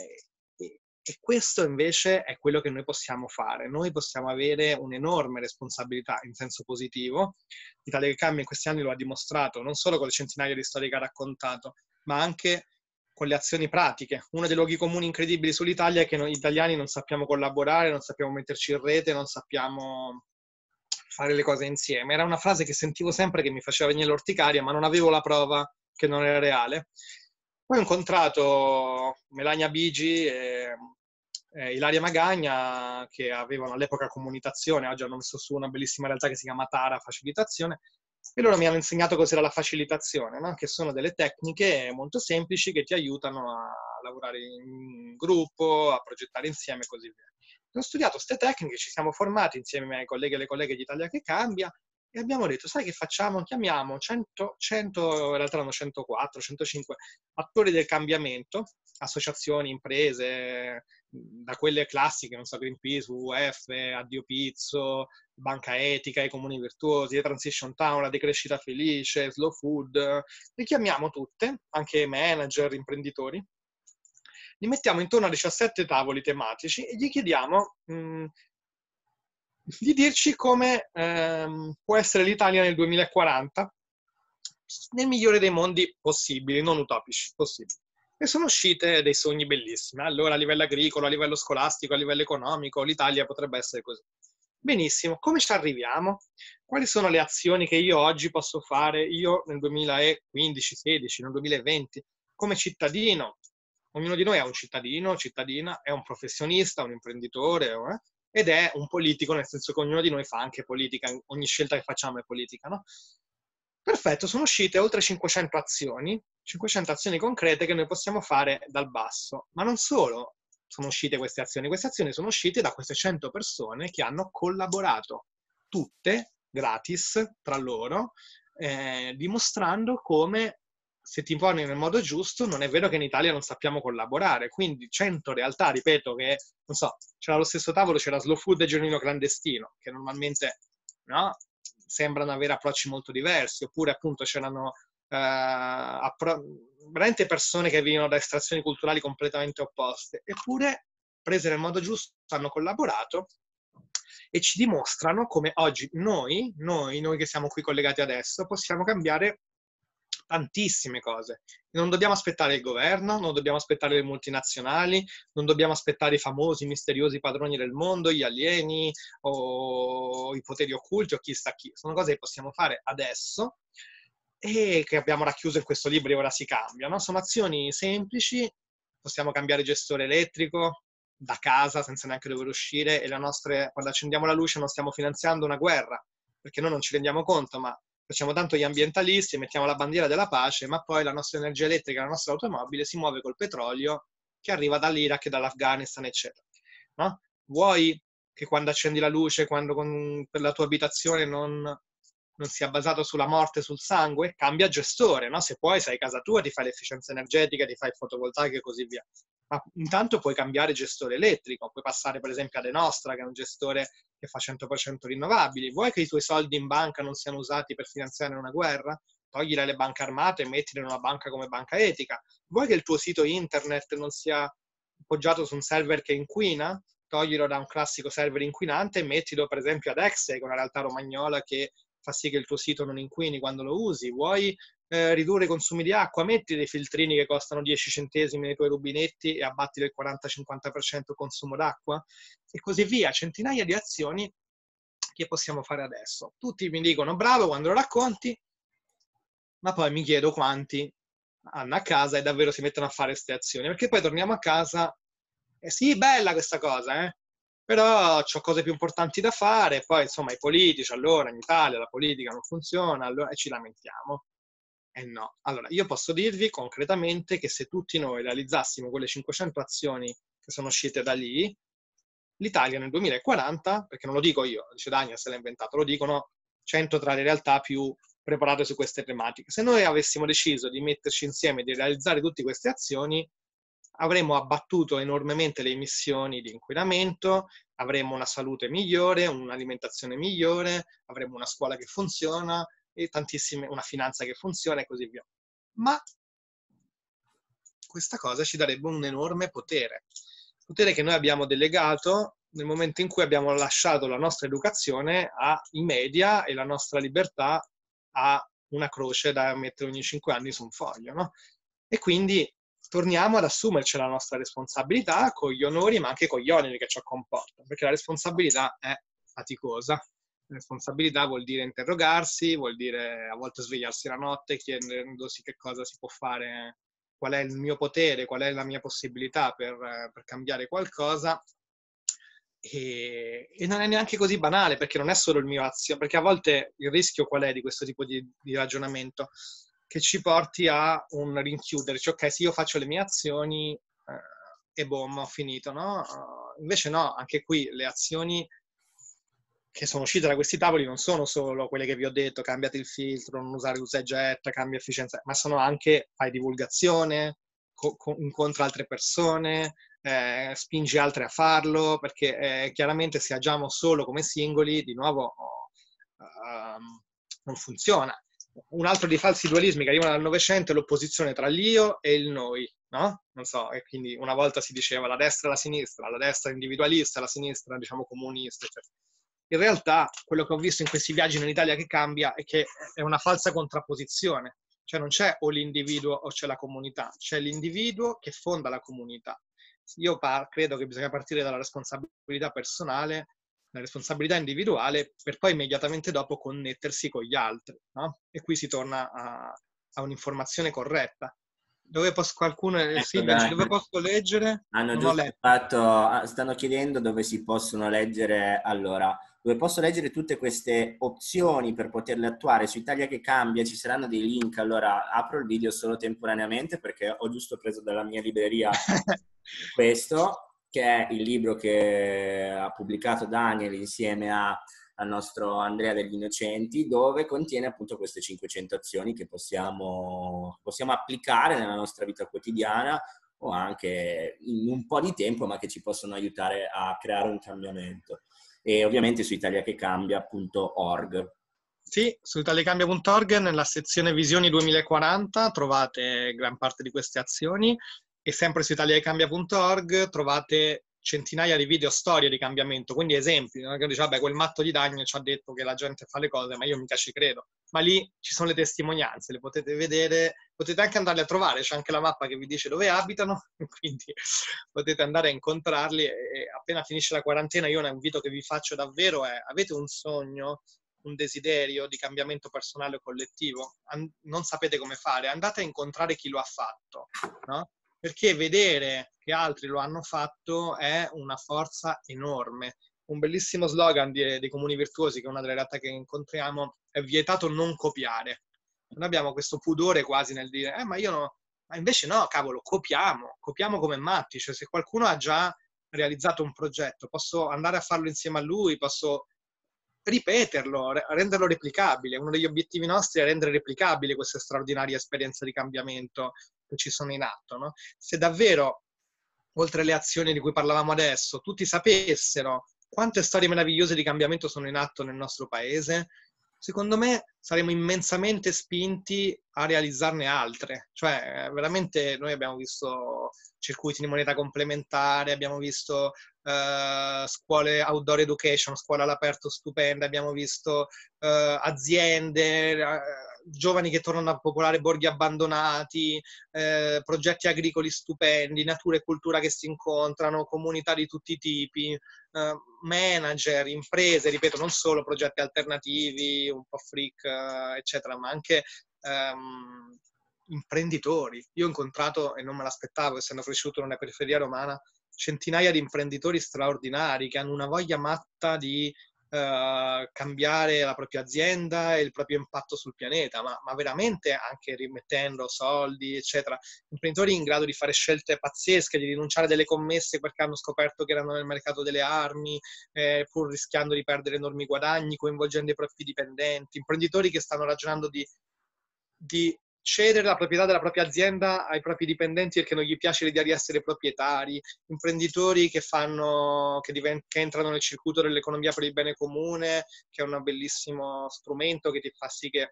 e questo invece è quello che noi possiamo fare. Noi possiamo avere un'enorme responsabilità in senso positivo. L'Italia che cambia in questi anni lo ha dimostrato, non solo con le centinaia di storie che ha raccontato, ma anche con le azioni pratiche. Uno dei luoghi comuni incredibili sull'Italia è che noi italiani non sappiamo collaborare, non sappiamo metterci in rete, non sappiamo... fare le cose insieme. Era una frase che sentivo sempre che mi faceva venire l'orticaria, ma non avevo la prova che non era reale. Poi ho incontrato Melania Bigi e, e Ilaria Magagna, che avevano all'epoca Comunitazione, oggi hanno messo su una bellissima realtà che si chiama Tara, facilitazione, e loro mi hanno insegnato cos'era la facilitazione, no? Che sono delle tecniche molto semplici che ti aiutano a lavorare in gruppo, a progettare insieme e così via. Ho studiato queste tecniche, ci siamo formati insieme ai colleghi e le colleghe di Italia che cambia e abbiamo detto, sai che facciamo? Chiamiamo cento, cento, in realtà erano centoquattro, centocinque attori del cambiamento, associazioni, imprese, da quelle classiche, non so, Greenpeace, W W F, Addio Pizzo, Banca Etica, i Comuni Virtuosi, Transition Town, la Decrescita Felice, Slow Food, le chiamiamo tutte, anche manager, imprenditori. Li mettiamo intorno a diciassette tavoli tematici e gli chiediamo mh, di dirci come ehm, può essere l'Italia nel duemilaquaranta, nel migliore dei mondi possibili, non utopici, possibili. E sono uscite dei sogni bellissimi. Allora, a livello agricolo, a livello scolastico, a livello economico, l'Italia potrebbe essere così. Benissimo, come ci arriviamo? Quali sono le azioni che io oggi posso fare, io nel duemilaquindici, duemilasedici, nel duemilaventi, come cittadino? Ognuno di noi è un cittadino, cittadina, è un professionista, un imprenditore eh? ed è un politico, nel senso che ognuno di noi fa anche politica, ogni scelta che facciamo è politica, no? Perfetto, sono uscite oltre cinquecento azioni, cinquecento azioni concrete che noi possiamo fare dal basso. Ma non solo sono uscite queste azioni, queste azioni sono uscite da queste cento persone che hanno collaborato, tutte gratis tra loro, eh, dimostrando come, se ti informi nel modo giusto, non è vero che in Italia non sappiamo collaborare. Quindi cento realtà, ripeto, che, non so, c'era lo stesso tavolo, c'era Slow Food e Genuino Clandestino, che normalmente, no, sembrano avere approcci molto diversi, oppure appunto c'erano eh, veramente persone che venivano da estrazioni culturali completamente opposte, eppure, prese nel modo giusto, hanno collaborato e ci dimostrano come oggi noi, noi, noi che siamo qui collegati adesso, possiamo cambiare tantissime cose. Non dobbiamo aspettare il governo, non dobbiamo aspettare le multinazionali, non dobbiamo aspettare i famosi, misteriosi padroni del mondo, gli alieni o i poteri occulti o chissà chi. Sono cose che possiamo fare adesso e che abbiamo racchiuso in questo libro e ora si cambia, no? Sono azioni semplici, possiamo cambiare gestore elettrico da casa senza neanche dover uscire e le nostre, quando accendiamo la luce non stiamo finanziando una guerra, perché noi non ci rendiamo conto, ma facciamo tanto gli ambientalisti, mettiamo la bandiera della pace, ma poi la nostra energia elettrica, la nostra automobile si muove col petrolio che arriva dall'Iraq e dall'Afghanistan, eccetera. No? Vuoi che quando accendi la luce, quando con, per la tua abitazione non, non sia basato sulla morte, sul sangue? Cambia gestore, no? Se puoi, sei a casa tua, ti fai l'efficienza energetica, ti fai il fotovoltaico e così via. Ma intanto puoi cambiare gestore elettrico, puoi passare per esempio ad Enostra, che è un gestore che fa cento per cento rinnovabili. Vuoi che i tuoi soldi in banca non siano usati per finanziare una guerra? Togli dalle banche armate e mettili in una banca come Banca Etica. Vuoi che il tuo sito internet non sia poggiato su un server che inquina? Toglilo da un classico server inquinante e mettilo per esempio ad Exe, che è una realtà romagnola che fa sì che il tuo sito non inquini quando lo usi. Vuoi eh, ridurre i consumi di acqua? Metti dei filtrini che costano dieci centesimi nei tuoi rubinetti e abbatti del quaranta cinquanta per cento consumo d'acqua? E così via. Centinaia di azioni che possiamo fare adesso. Tutti mi dicono bravo quando lo racconti, ma poi mi chiedo quanti hanno a casa e davvero si mettono a fare queste azioni. Perché poi torniamo a casa e sì, bella questa cosa, eh? Però ho cose più importanti da fare, poi insomma i politici, allora in Italia la politica non funziona, allora e ci lamentiamo. Eh no. Allora, io posso dirvi concretamente che se tutti noi realizzassimo quelle cinquecento azioni che sono uscite da lì, l'Italia nel duemilaquaranta, perché non lo dico io, dice Daniel se l'ha inventato, lo dicono cento tra le realtà più preparate su queste tematiche. Se noi avessimo deciso di metterci insieme e di realizzare tutte queste azioni, avremmo abbattuto enormemente le emissioni di inquinamento, avremmo una salute migliore, un'alimentazione migliore, avremmo una scuola che funziona e tantissime, una finanza che funziona e così via. Ma questa cosa ci darebbe un enorme potere, potere che noi abbiamo delegato nel momento in cui abbiamo lasciato la nostra educazione ai media e la nostra libertà a una croce da mettere ogni cinque anni su un foglio, no? E quindi torniamo ad assumerci la nostra responsabilità con gli onori, ma anche con gli oneri che ciò comporta, perché la responsabilità è faticosa. La responsabilità vuol dire interrogarsi, vuol dire a volte svegliarsi la notte, chiedendosi che cosa si può fare, qual è il mio potere, qual è la mia possibilità per, per cambiare qualcosa. E, e non è neanche così banale, perché non è solo il mio azio, perché a volte il rischio qual è di questo tipo di, di ragionamento? Che ci porti a un rinchiuderci, ok, sì, io faccio le mie azioni eh, e boom, ho finito, no? Uh, invece no, anche qui le azioni che sono uscite da questi tavoli non sono solo quelle che vi ho detto, cambiate il filtro, non usare usa e getta, cambia efficienza, ma sono anche fai divulgazione, co- co- incontra altre persone, eh, spingi altre a farlo, perché eh, chiaramente se agiamo solo come singoli, di nuovo uh, non funziona. Un altro dei falsi dualismi che arrivano dal Novecento è l'opposizione tra l'io e il noi, no? Non so, e quindi una volta si diceva la destra e la sinistra, la destra individualista, la sinistra, diciamo, comunista, eccetera. In realtà, quello che ho visto in questi viaggi nell'Italia che cambia è che è una falsa contrapposizione. Cioè non c'è o l'individuo o c'è la comunità, c'è l'individuo che fonda la comunità. Io par- credo che bisogna partire dalla responsabilità personale, la responsabilità individuale, per poi immediatamente dopo connettersi con gli altri, no? E qui si torna a, a un'informazione corretta. Dove posso qualcuno ecco, sì, dove posso leggere? Hanno giusto fatto, stanno chiedendo dove si possono leggere. Allora, dove posso leggere tutte queste opzioni per poterle attuare. Su Italia che cambia ci saranno dei link, allora apro il video solo temporaneamente perché ho giusto preso dalla mia libreria questo, che è il libro che ha pubblicato Daniel insieme a, al nostro Andrea degli Innocenti, dove contiene appunto queste cinquecento azioni che possiamo, possiamo applicare nella nostra vita quotidiana o anche in un po' di tempo, ma che ci possono aiutare a creare un cambiamento. E ovviamente su italia che cambia punto org. Sì, su italia che cambia punto org nella sezione Visioni duemilaquaranta trovate gran parte di queste azioni e sempre su italia che cambia punto org trovate centinaia di video storie di cambiamento, quindi esempi. Non è che dice, vabbè, quel matto di Daniel ci ha detto che la gente fa le cose, ma io mica ci credo. Ma lì ci sono le testimonianze, le potete vedere, potete anche andarle a trovare, c'è anche la mappa che vi dice dove abitano, quindi potete andare a incontrarli e appena finisce la quarantena io un invito che vi faccio davvero è: avete un sogno, un desiderio di cambiamento personale o collettivo, non sapete come fare, andate a incontrare chi lo ha fatto, no? Perché vedere che altri lo hanno fatto è una forza enorme. Un bellissimo slogan dei Comuni Virtuosi, che è una delle realtà che incontriamo, è vietato non copiare. Noi abbiamo questo pudore quasi nel dire, eh ma io no, ma invece no, cavolo, copiamo, copiamo come matti. Cioè se qualcuno ha già realizzato un progetto, posso andare a farlo insieme a lui, posso ripeterlo, renderlo replicabile. Uno degli obiettivi nostri è rendere replicabile questa straordinaria esperienza di cambiamento che ci sono in atto, no? Se davvero, oltre alle azioni di cui parlavamo adesso, tutti sapessero quante storie meravigliose di cambiamento sono in atto nel nostro paese, secondo me saremmo immensamente spinti a realizzarne altre. Cioè, veramente noi abbiamo visto circuiti di moneta complementare, abbiamo visto uh, scuole outdoor education, scuola all'aperto stupenda, abbiamo visto uh, aziende, uh, giovani che tornano a popolare borghi abbandonati, uh, progetti agricoli stupendi, natura e cultura che si incontrano, comunità di tutti i tipi, uh, manager, imprese, ripeto, non solo progetti alternativi, un po' freak, eccetera, ma anche um, imprenditori. Io ho incontrato, e non me l'aspettavo essendo cresciuto nella periferia romana, centinaia di imprenditori straordinari che hanno una voglia matta di uh, cambiare la propria azienda e il proprio impatto sul pianeta, ma, ma veramente anche rimettendo soldi, eccetera. Imprenditori in grado di fare scelte pazzesche, di rinunciare a delle commesse perché hanno scoperto che erano nel mercato delle armi, eh, pur rischiando di perdere enormi guadagni, coinvolgendo i propri dipendenti. Imprenditori che stanno ragionando di, di cedere la proprietà della propria azienda ai propri dipendenti perché non gli piace l'idea di essere proprietari, imprenditori che fanno, che, divent, che entrano nel circuito dell'economia per il bene comune, che è un bellissimo strumento che ti fa sì che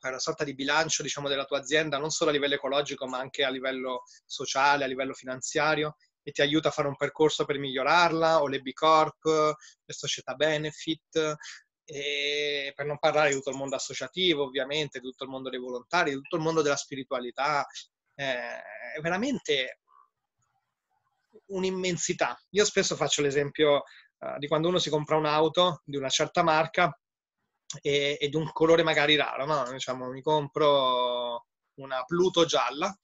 è una sorta di bilancio, diciamo, della tua azienda, non solo a livello ecologico ma anche a livello sociale, a livello finanziario, e ti aiuta a fare un percorso per migliorarla, o le B Corp, le società benefit. E per non parlare di tutto il mondo associativo, ovviamente, di tutto il mondo dei volontari, di tutto il mondo della spiritualità. Eh, è veramente un'immensità. Io spesso faccio l'esempio uh, di quando uno si compra un'auto di una certa marca e, e di un colore magari raro, no? Diciamo, mi compro una Pluto gialla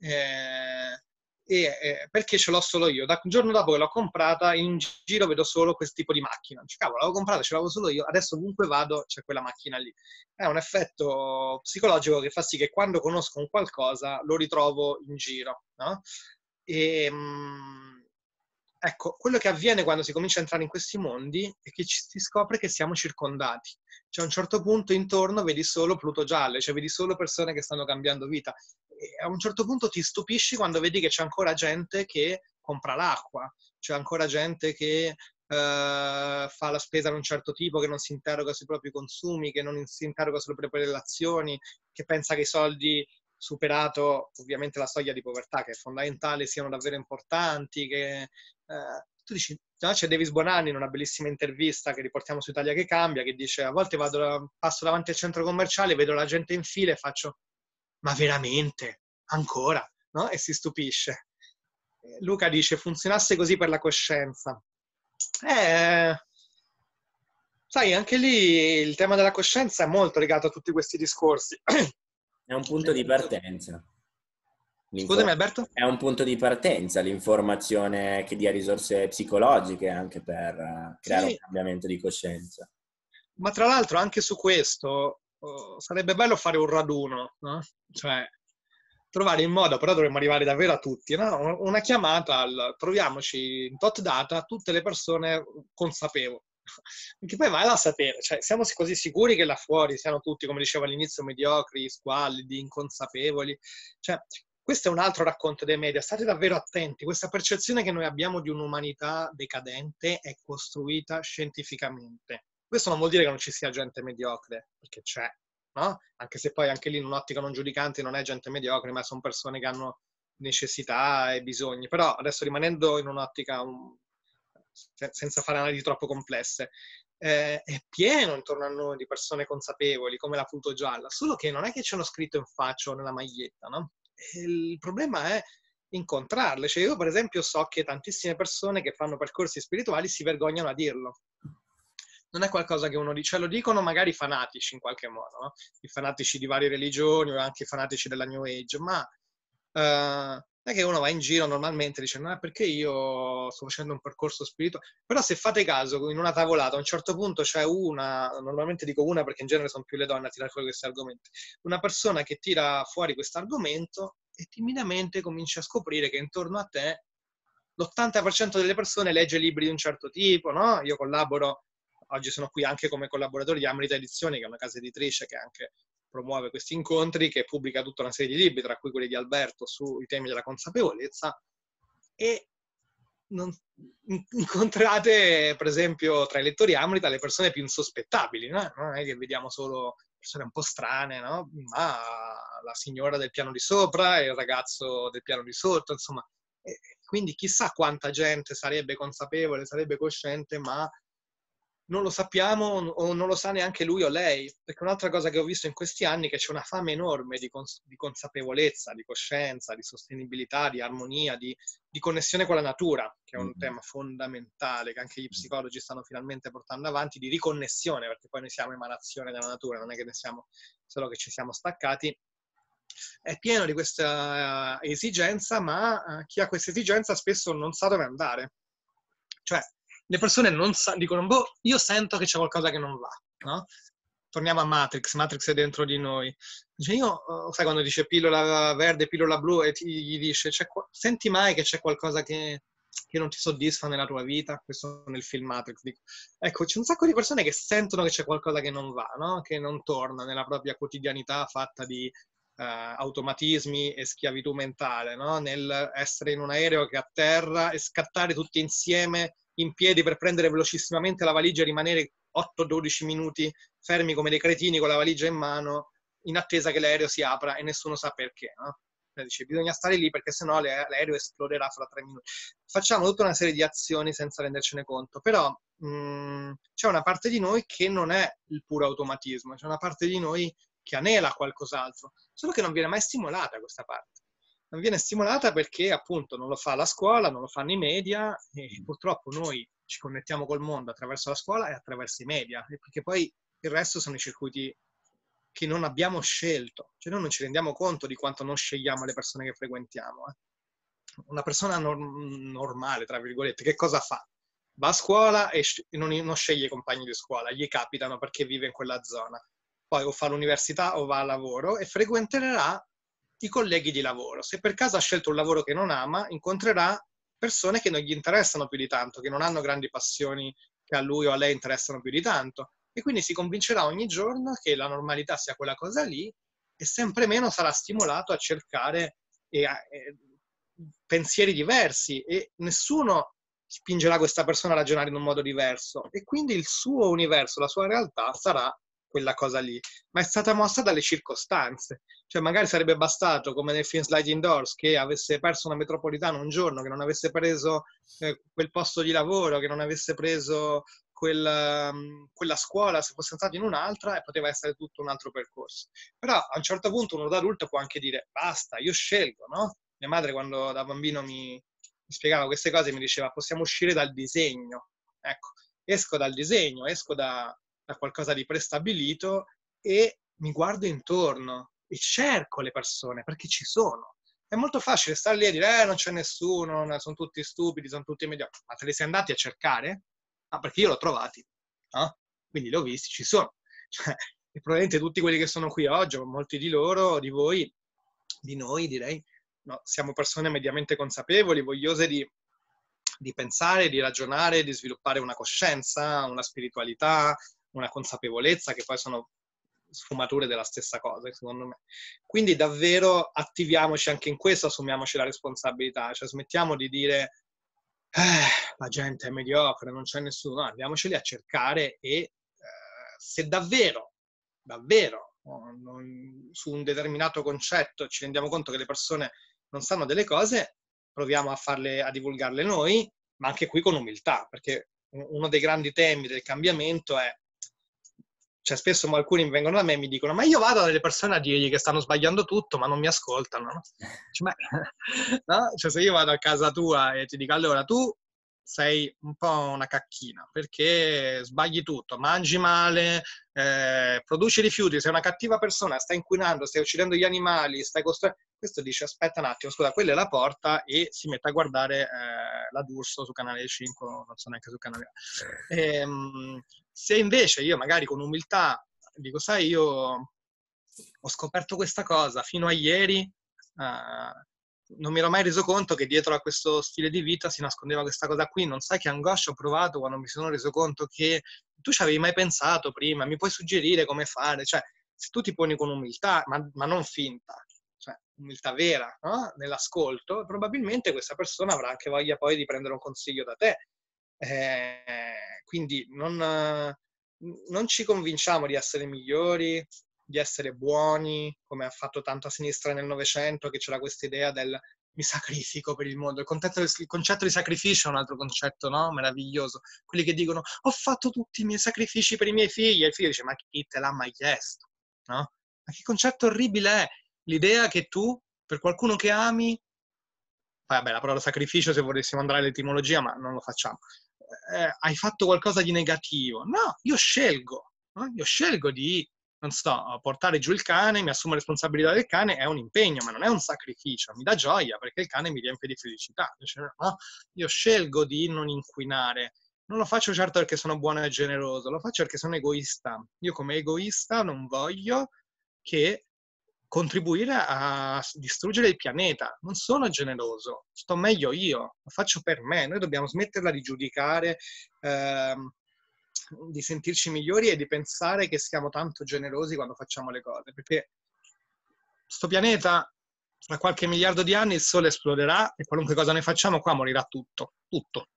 eh, E, eh, perché ce l'ho solo io. Da, il giorno dopo che l'ho comprata, in giro vedo solo questo tipo di macchina. Dice, cavolo, l'avevo comprata, ce l'avevo solo io, adesso ovunque vado c'è quella macchina lì. È un effetto psicologico che fa sì che quando conosco un qualcosa lo ritrovo in giro, no? E, mh, ecco, quello che avviene quando si comincia a entrare in questi mondi è che ci, si scopre che siamo circondati. Cioè, a un certo punto intorno vedi solo Pluto gialle, cioè vedi solo persone che stanno cambiando vita. E a un certo punto ti stupisci quando vedi che c'è ancora gente che compra l'acqua, c'è ancora gente che eh, fa la spesa di un certo tipo, che non si interroga sui propri consumi, che non si interroga sulle proprie relazioni, che pensa che i soldi, superato ovviamente la soglia di povertà, che è fondamentale, siano davvero importanti. Che, eh, tu dici, no, c'è Devis Bonanni in una bellissima intervista che riportiamo su Italia che cambia, che dice: a volte vado, passo davanti al centro commerciale, vedo la gente in fila e faccio... ma veramente? Ancora? No? E si stupisce. Luca dice: funzionasse così per la coscienza. Eh, sai, anche lì il tema della coscienza è molto legato a tutti questi discorsi. È un punto di partenza. Scusami Alberto? È un punto di partenza l'informazione che dia risorse psicologiche anche per creare sì. un cambiamento di coscienza. Ma tra l'altro anche su questo oh, sarebbe bello fare un raduno, no? Cioè trovare il modo, però dovremmo arrivare davvero a tutti, no? Una chiamata al troviamoci in tot data tutte le persone consapevoli. Perché poi vale a sapere, cioè siamo così sicuri che là fuori siano tutti, come dicevo all'inizio, mediocri, squallidi, inconsapevoli. Cioè, questo è un altro racconto dei media, state davvero attenti, questa percezione che noi abbiamo di un'umanità decadente è costruita scientificamente. Questo non vuol dire che non ci sia gente mediocre, perché c'è, no? Anche se poi anche lì in un'ottica non giudicante non è gente mediocre, ma sono persone che hanno necessità e bisogni. Però adesso rimanendo in un'ottica... Un... senza fare analisi troppo complesse, eh, è pieno intorno a noi di persone consapevoli, come la punto gialla, solo che non è che ce l'ho scritto in faccia o nella maglietta, no? Il problema è incontrarle. Cioè io per esempio so che tantissime persone che fanno percorsi spirituali si vergognano a dirlo. Non è qualcosa che uno dice, lo dicono magari fanatici in qualche modo, no? I fanatici di varie religioni o anche i fanatici della New Age, ma... Eh, è che uno va in giro normalmente dice no, perché io sto facendo un percorso spirituale. Però se fate caso, in una tavolata a un certo punto c'è una, normalmente dico una perché in genere sono più le donne a tirare fuori questi argomenti, una persona che tira fuori questo argomento e timidamente comincia a scoprire che intorno a te l'ottanta per cento delle persone legge libri di un certo tipo, no? Io collaboro, oggi sono qui anche come collaboratore di Amrita Edizioni, che è una casa editrice che anche promuove questi incontri, che pubblica tutta una serie di libri, tra cui quelli di Alberto, sui temi della consapevolezza, e non... incontrate, per esempio, tra i lettori Amrita le persone più insospettabili, no? Non è che vediamo solo persone un po' strane, no? Ma la signora del piano di sopra e il ragazzo del piano di sotto, insomma. E quindi chissà quanta gente sarebbe consapevole, sarebbe cosciente, ma... non lo sappiamo o non lo sa neanche lui o lei, perché un'altra cosa che ho visto in questi anni è che c'è una fame enorme di, cons- di consapevolezza, di coscienza, di sostenibilità, di armonia, di, di connessione con la natura, che è un mm-hmm. tema fondamentale che anche gli psicologi stanno finalmente portando avanti, di riconnessione, perché poi noi siamo emanazione della natura, non è che ne siamo solo che ci siamo staccati. È pieno di questa esigenza, ma chi ha questa esigenza spesso non sa dove andare. Cioè, le persone non sa, dicono, boh, io sento che c'è qualcosa che non va, no? Torniamo a Matrix, Matrix è dentro di noi. Dice, io, sai quando dice pillola verde, pillola blu, e ti, gli dice, c'è, senti mai che c'è qualcosa che, che non ti soddisfa nella tua vita? Questo nel film Matrix. Dico. Ecco, c'è un sacco di persone che sentono che c'è qualcosa che non va, no? Che non torna nella propria quotidianità fatta di... Uh, automatismi e schiavitù mentale, no? Nel essere in un aereo che atterra e scattare tutti insieme in piedi per prendere velocissimamente la valigia e rimanere otto dodici minuti fermi come dei cretini con la valigia in mano in attesa che l'aereo si apra e nessuno sa perché, no? Cioè, dice, bisogna stare lì perché sennò l'aereo esploderà fra tre minuti. Facciamo tutta una serie di azioni senza rendercene conto, però mh, c'è una parte di noi che non è il puro automatismo, c'è una parte di noi che anela qualcos'altro, solo che non viene mai stimolata questa parte. Non viene stimolata perché appunto non lo fa la scuola, non lo fanno i media, e purtroppo noi ci connettiamo col mondo attraverso la scuola e attraverso i media, perché poi il resto sono i circuiti che non abbiamo scelto. Cioè noi non ci rendiamo conto di quanto non scegliamo le persone che frequentiamo. Eh. Una persona norm- normale, tra virgolette, che cosa fa? Va a scuola e non, non sceglie i compagni di scuola, gli capitano perché vive in quella zona. Poi o fa l'università o va al lavoro e frequenterà i colleghi di lavoro. Se per caso ha scelto un lavoro che non ama, incontrerà persone che non gli interessano più di tanto, che non hanno grandi passioni che a lui o a lei interessano più di tanto. E quindi si convincerà ogni giorno che la normalità sia quella cosa lì e sempre meno sarà stimolato a cercare e a, e pensieri diversi e nessuno spingerà questa persona a ragionare in un modo diverso. E quindi il suo universo, la sua realtà sarà quella cosa lì, ma è stata mossa dalle circostanze. Cioè magari sarebbe bastato, come nel film Sliding Doors, che avesse perso una metropolitana un giorno, che non avesse preso eh, quel posto di lavoro, che non avesse preso quel, um, quella scuola, se fosse andato in un'altra, e poteva essere tutto un altro percorso. Però a un certo punto uno da adulto può anche dire basta, io scelgo, no? Mia madre quando da bambino mi, mi spiegava queste cose mi diceva possiamo uscire dal disegno. Ecco, esco dal disegno, esco da da qualcosa di prestabilito e mi guardo intorno e cerco le persone perché ci sono. È molto facile stare lì e dire eh, non c'è nessuno, sono tutti stupidi, sono tutti mediocri. Ma te li sei andati a cercare? Ah, perché io l'ho trovati, no? Quindi li ho visti, ci sono. Cioè, e probabilmente tutti quelli che sono qui oggi, molti di loro, di voi, di noi, direi, no, siamo persone mediamente consapevoli, vogliose di, di pensare, di ragionare, di sviluppare una coscienza, una spiritualità, una consapevolezza, che poi sono sfumature della stessa cosa, secondo me. Quindi davvero attiviamoci anche in questo, assumiamoci la responsabilità, cioè smettiamo di dire eh, la gente è mediocre, non c'è nessuno, no, andiamoceli a cercare e eh, se davvero, davvero, no, non, su un determinato concetto ci rendiamo conto che le persone non sanno delle cose, proviamo a farle, a divulgarle noi, ma anche qui con umiltà, perché uno dei grandi temi del cambiamento è cioè spesso alcuni vengono da me e mi dicono ma io vado dalle persone a dirgli che stanno sbagliando tutto ma non mi ascoltano. Cioè, ma, no? Cioè se io vado a casa tua e ti dico allora tu sei un po' una cacchina perché sbagli tutto, mangi male, eh, produci rifiuti, sei una cattiva persona, stai inquinando, stai uccidendo gli animali, stai costruendo... Questo dice aspetta un attimo, scusa, quella è la porta e si mette a guardare eh, la D'Urso su Canale cinque, non so neanche su Canale... Ehm... Se invece io magari con umiltà dico, sai, io ho scoperto questa cosa, fino a ieri eh, non mi ero mai reso conto che dietro a questo stile di vita si nascondeva questa cosa qui, non sai che angoscia ho provato quando mi sono reso conto che tu ci avevi mai pensato prima, mi puoi suggerire come fare? Cioè, se tu ti poni con umiltà, ma, ma non finta, cioè umiltà vera, no? Nell'ascolto, probabilmente questa persona avrà anche voglia poi di prendere un consiglio da te. Eh, quindi non, non ci convinciamo di essere migliori, di essere buoni, come ha fatto tanto a sinistra nel Novecento, che c'era questa idea del mi sacrifico per il mondo. Il concetto, il concetto di sacrificio è un altro concetto, no? Meraviglioso. Quelli che dicono ho fatto tutti i miei sacrifici per i miei figli, e il figlio dice ma chi te l'ha mai chiesto? No? Ma che concetto orribile è l'idea che tu, per qualcuno che ami, vabbè, la parola sacrificio se volessimo andare all'etimologia, ma non lo facciamo. Eh, hai fatto qualcosa di negativo. No, io scelgo. No? Io scelgo di, non so, portare giù il cane, mi assumo responsabilità del cane, è un impegno, ma non è un sacrificio. Mi dà gioia, perché il cane mi riempie di felicità. No? Io scelgo di non inquinare. Non lo faccio certo perché sono buono e generoso, lo faccio perché sono egoista. Io come egoista non voglio che... contribuire a distruggere il pianeta, non sono generoso, sto meglio io, lo faccio per me. Noi dobbiamo smetterla di giudicare, ehm, di sentirci migliori e di pensare che siamo tanto generosi quando facciamo le cose, perché sto pianeta tra qualche miliardo di anni il sole esploderà e qualunque cosa ne facciamo qua morirà tutto, tutto.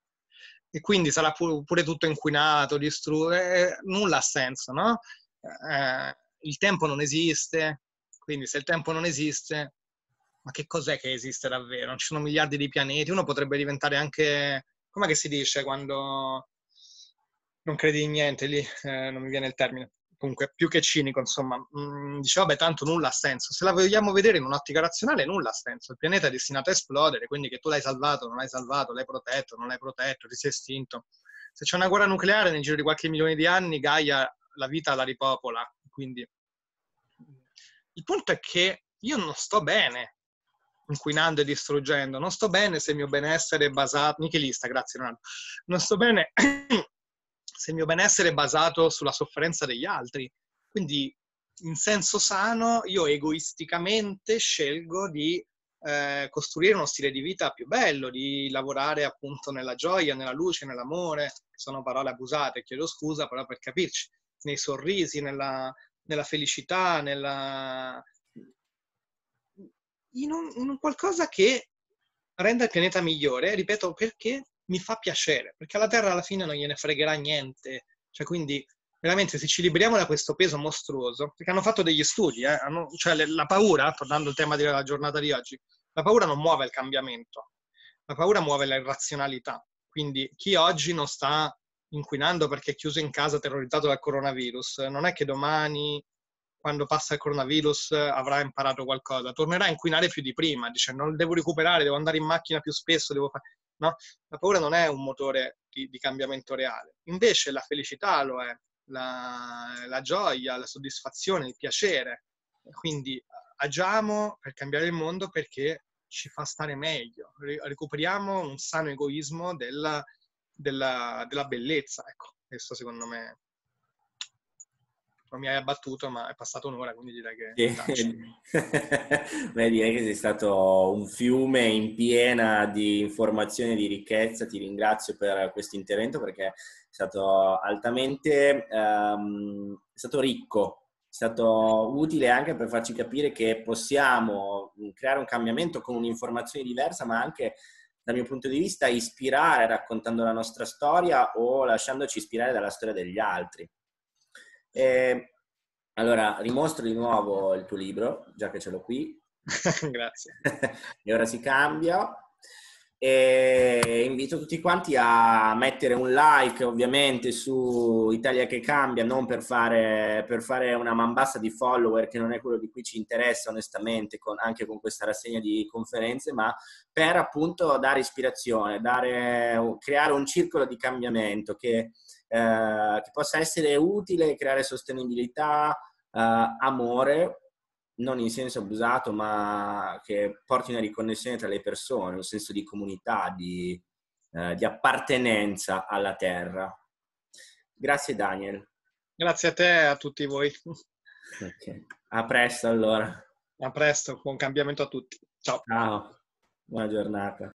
E quindi sarà pure tutto inquinato, distrutto, eh, nulla ha senso, no? Eh, il tempo non esiste. Quindi se il tempo non esiste, ma che cos'è che esiste davvero? Non ci sono miliardi di pianeti, uno potrebbe diventare anche... Com'è che si dice quando non credi in niente? Lì eh, non mi viene il termine. Comunque, più che cinico, insomma. Mh, dice, vabbè, tanto nulla ha senso. Se la vogliamo vedere in un'ottica razionale, nulla ha senso. Il pianeta è destinato a esplodere, quindi che tu l'hai salvato, non l'hai salvato, l'hai protetto, non l'hai protetto, ti sei estinto. Se c'è una guerra nucleare, nel giro di qualche milione di anni, Gaia la vita la ripopola, quindi... Il punto è che io non sto bene inquinando e distruggendo, non sto bene se il mio benessere è basato... Nichilista, grazie Leonardo. Non sto bene se il mio benessere è basato sulla sofferenza degli altri. Quindi, in senso sano, io egoisticamente scelgo di eh, costruire uno stile di vita più bello, di lavorare appunto nella gioia, nella luce, nell'amore. Sono parole abusate, chiedo scusa, però per capirci. Nei sorrisi, nella... nella felicità, nella... in, un, in un qualcosa che renda il pianeta migliore, ripeto, perché mi fa piacere, perché alla Terra alla fine non gliene fregherà niente, cioè quindi veramente se ci liberiamo da questo peso mostruoso, perché hanno fatto degli studi, eh, hanno, cioè le, la paura, tornando al tema della giornata di oggi, la paura non muove il cambiamento, la paura muove la irrazionalità, quindi chi oggi non sta... inquinando perché è chiuso in casa terrorizzato dal coronavirus, non è che domani quando passa il coronavirus avrà imparato qualcosa, tornerà a inquinare più di prima, dice non devo recuperare, devo andare in macchina più spesso, devo fare... No? La paura non è un motore di, di cambiamento reale, invece la felicità lo è, la, la gioia, la soddisfazione, il piacere, quindi agiamo per cambiare il mondo perché ci fa stare meglio, recuperiamo un sano egoismo della, della, della bellezza, ecco. Questo secondo me, non mi hai abbattuto, ma è passata un'ora, quindi direi che... Beh, direi che sei stato un fiume in piena di informazioni, di ricchezza. Ti ringrazio per questo intervento, perché è stato altamente um, è stato ricco, è stato utile anche per farci capire che possiamo creare un cambiamento con un'informazione diversa, ma anche, dal mio punto di vista, ispirare raccontando la nostra storia o lasciandoci ispirare dalla storia degli altri. E allora rimostro di nuovo il tuo libro, già che ce l'ho qui. Grazie. E ora si cambia, e invito tutti quanti a mettere un like ovviamente su Italia che cambia, non per fare, per fare una manbassa di follower, che non è quello di cui ci interessa onestamente, con, anche con questa rassegna di conferenze, ma per appunto dare ispirazione, dare, creare un circolo di cambiamento che Eh, che possa essere utile, creare sostenibilità, eh, amore, non in senso abusato, ma che porti una riconnessione tra le persone, un senso di comunità, di, eh, di appartenenza alla terra. Grazie Daniel. Grazie a te e a tutti voi. Okay. A presto allora. A presto, buon cambiamento a tutti. Ciao. Ciao, buona giornata.